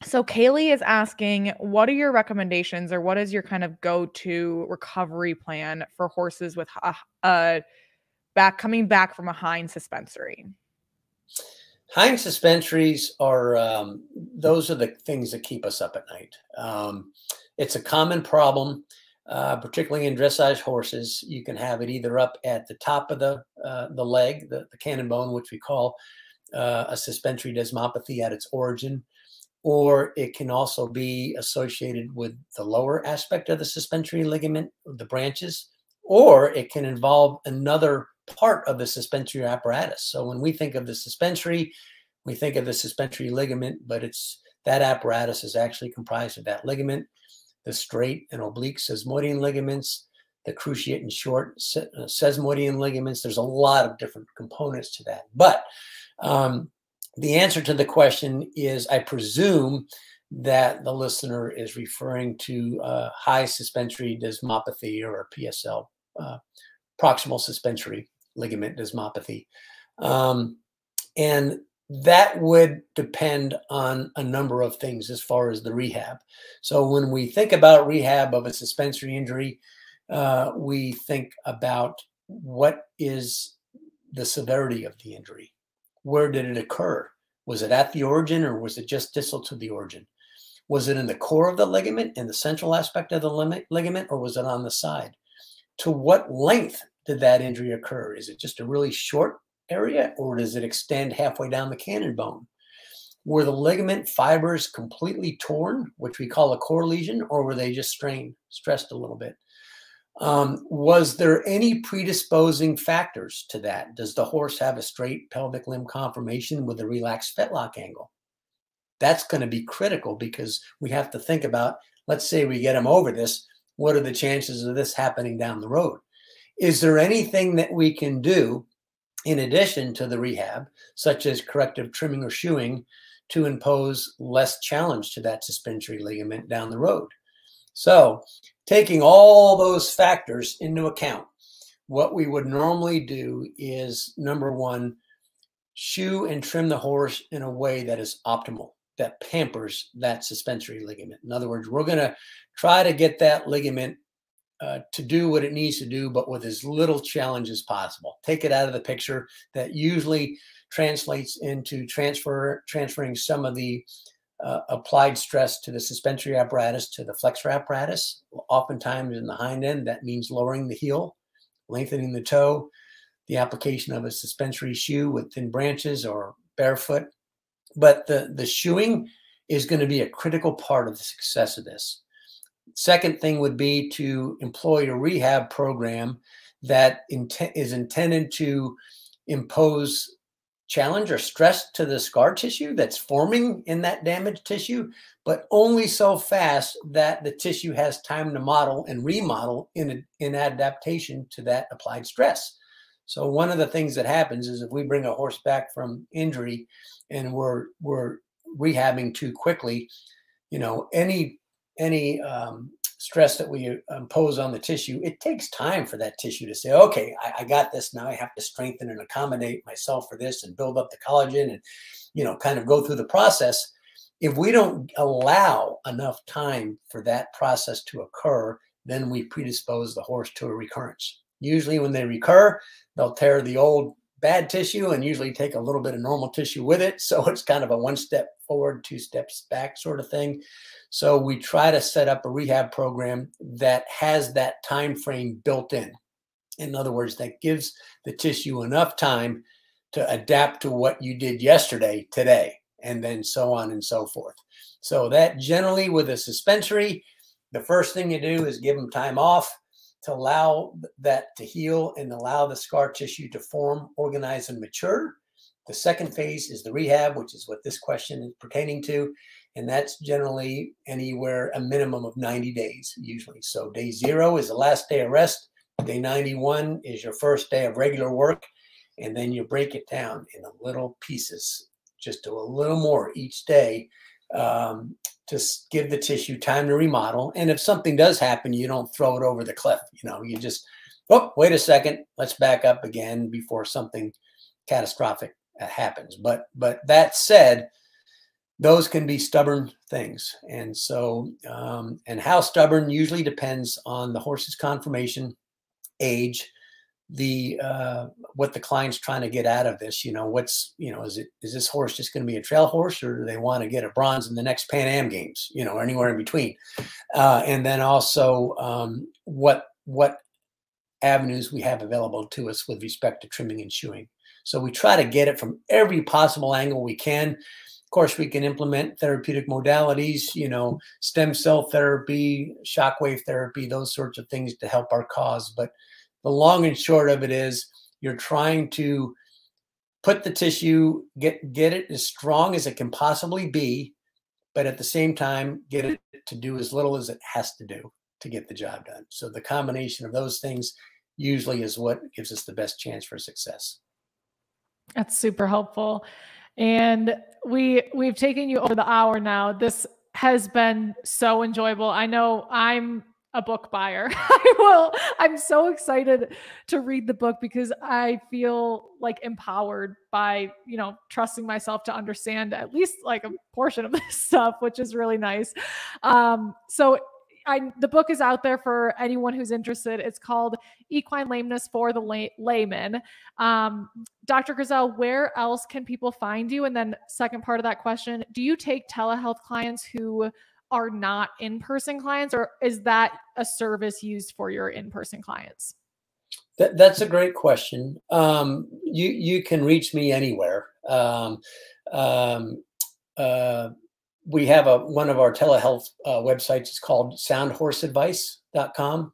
So Kaylee is asking, what are your recommendations, or what is your kind of go-to recovery plan for horses with coming back from a hind suspensory? Hind suspensories are, those are the things that keep us up at night. It's a common problem, particularly in dressage horses. You can have it either up at the top of the leg, the cannon bone, which we call a suspensory desmopathy at its origin, or it can also be associated with the lower aspect of the suspensory ligament, the branches, or it can involve another part of the suspensory apparatus. So when we think of the suspensory, we think of the suspensory ligament, but it's that apparatus is actually comprised of that ligament, the straight and oblique sesmoidean ligaments, the cruciate and short sesmoidean ligaments. There's a lot of different components to that. But the answer to the question is, I presume that the listener is referring to high suspensory desmopathy, or PSL, proximal suspensory ligament desmopathy. And that would depend on a number of things as far as the rehab. So when we think about rehab of a suspensory injury, we think about what is the severity of the injury? Where did it occur? Was it at the origin, or was it just distal to the origin? Was it in the core of the ligament, in the central aspect of the ligament, or was it on the side? To what length did that injury occur? Is it just a really short area, or does it extend halfway down the cannon bone? Were the ligament fibers completely torn, which we call a core lesion, or were they just stressed a little bit? Was there any predisposing factors to that? Does the horse have a straight pelvic limb conformation with a relaxed fetlock angle? That's going to be critical, because we have to think about, let's say we get them over this, what are the chances of this happening down the road? Is there anything that we can do in addition to the rehab, such as corrective trimming or shoeing, to impose less challenge to that suspensory ligament down the road? So taking all those factors into account, what we would normally do is, number one, shoe and trim the horse in a way that is optimal, that pampers that suspensory ligament. In other words, we're going to try to get that ligament to do what it needs to do, but with as little challenge as possible. Take it out of the picture. That usually translates into transferring some of the applied stress to the suspensory apparatus, to the flexor apparatus. Oftentimes in the hind end, that means lowering the heel, lengthening the toe, the application of a suspensory shoe with thin branches or barefoot. But the shoeing is going to be a critical part of the success of this. Second thing would be to employ a rehab program that is intended to impose challenge or stress to the scar tissue that's forming in that damaged tissue, but only so fast that the tissue has time to model and remodel in adaptation to that applied stress. So one of the things that happens is, if we bring a horse back from injury and we're rehabbing too quickly, you know, any stress that we impose on the tissue, it takes time for that tissue to say, okay, I got this. Now I have to strengthen and accommodate myself for this and build up the collagen and, you know, kind of go through the process. If we don't allow enough time for that process to occur, then we predispose the horse to a recurrence. Usually when they recur, they'll tear the old bad tissue and usually take a little bit of normal tissue with it. So it's kind of a one step forward, two steps back sort of thing. So we try to set up a rehab program that has that time frame built in. In other words, that gives the tissue enough time to adapt to what you did yesterday, today, and then so on and so forth. So that generally with a suspensory, the first thing you do is give them time off to allow that to heal and allow the scar tissue to form, organize, and mature. The second phase is the rehab, which is what this question is pertaining to. And that's generally anywhere a minimum of 90 days usually. So day 0 is the last day of rest. Day 91 is your first day of regular work. And then you break it down in little pieces, just do a little more each day just give the tissue time to remodel. And if something does happen, you don't throw it over the cliff. You know, you just, oh, wait a second, let's back up again before something catastrophic happens. But that said, those can be stubborn things. And so, and how stubborn usually depends on the horse's conformation, age, the, what the client's trying to get out of this. You know, what's, you know, is this horse just going to be a trail horse, or do they want to get a bronze in the next Pan Am Games, you know, or anywhere in between? And then also, what avenues we have available to us with respect to trimming and shoeing. So we try to get it from every possible angle we can. Of course, we can implement therapeutic modalities, you know, stem cell therapy, shockwave therapy, those sorts of things to help our cause. But the long and short of it is you're trying to put the tissue, get it as strong as it can possibly be, but at the same time, get it to do as little as it has to do to get the job done. So the combination of those things usually is what gives us the best chance for success. That's super helpful. And we've taken you over the hour now. This has been so enjoyable. I know I'm a book buyer. I'm so excited to read the book because I feel like empowered by, you know, trusting myself to understand at least like a portion of this stuff, which is really nice. So the book is out there for anyone who's interested. It's called Equine Lameness for the Layman. Dr. Griselle, where else can people find you? And then second part of that question, do you take telehealth clients who are not in-person clients, or is that a service used for your in-person clients? That's a great question. You can reach me anywhere. We have one of our telehealth websites is called soundhorseadvice.com.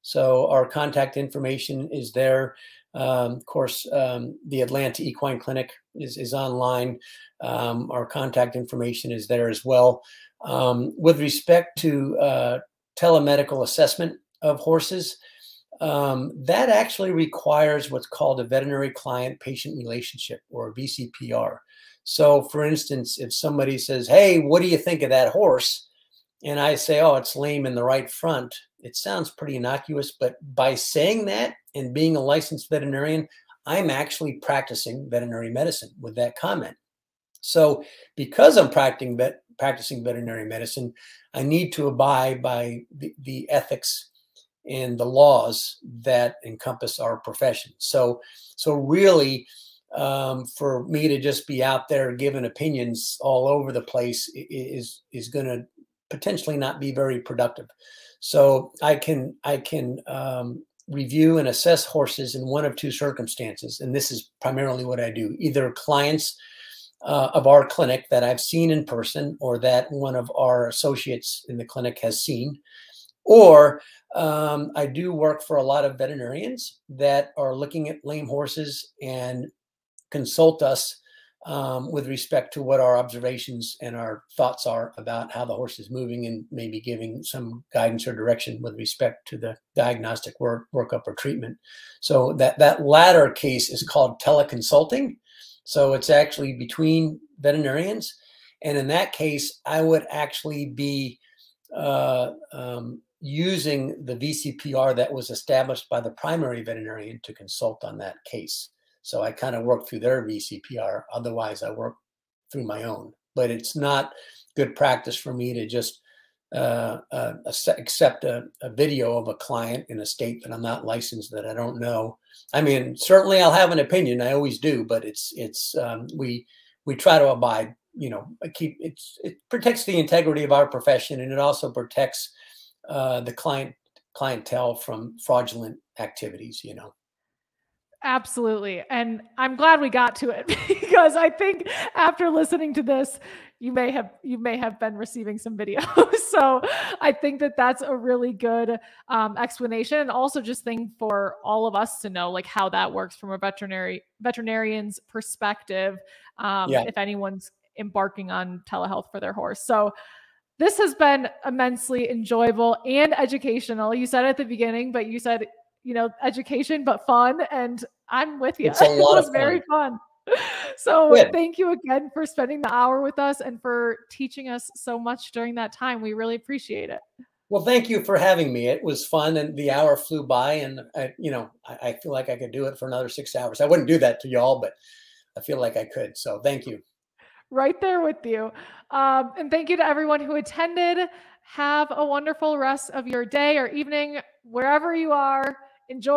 So our contact information is there. Of course, the Atlanta Equine Clinic is online. Our contact information is there as well. With respect to telemedical assessment of horses, that actually requires what's called a veterinary client-patient relationship, or a VCPR. So for instance, if somebody says, hey, what do you think of that horse? And I say, oh, it's lame in the right front. It sounds pretty innocuous, but by saying that and being a licensed veterinarian, I'm actually practicing veterinary medicine with that comment. So because I'm practicing veterinary medicine, I need to abide by the ethics and the laws that encompass our profession. So really, for me to just be out there giving opinions all over the place is going to potentially not be very productive. So I can review and assess horses in one of two circumstances, and this is primarily what I do: either clients of our clinic that I've seen in person, or that one of our associates in the clinic has seen, or I do work for a lot of veterinarians that are looking at lame horses and consult us with respect to what our observations and our thoughts are about how the horse is moving, and maybe giving some guidance or direction with respect to the diagnostic workup or treatment. So that latter case is called teleconsulting. So it's actually between veterinarians. And in that case, I would actually be using the VCPR that was established by the primary veterinarian to consult on that case. So I kind of work through their VCPR. Otherwise, I work through my own. But it's not good practice for me to just accept a video of a client in a state that I'm not licensed, that I don't know. I mean, certainly I'll have an opinion. I always do. But we try to abide. You know, it protects the integrity of our profession, and it also protects the clientele from fraudulent activities. You know. Absolutely. And I'm glad we got to it, because I think after listening to this, you may have been receiving some videos. So I think that that's a really good explanation, and also just thing for all of us to know, like how that works from a veterinarian's perspective. If anyone's embarking on telehealth for their horse. So this has been immensely enjoyable and educational. You said at the beginning, but you said, you know, education, but fun. And I'm with you. It was very fun. So thank you again for spending the hour with us and for teaching us so much during that time. We really appreciate it. Well, thank you for having me. It was fun, and the hour flew by, and I feel like I could do it for another 6 hours. I wouldn't do that to y'all, but I feel like I could. So thank you. Right there with you. And thank you to everyone who attended. Have a wonderful rest of your day or evening, wherever you are. Enjoy.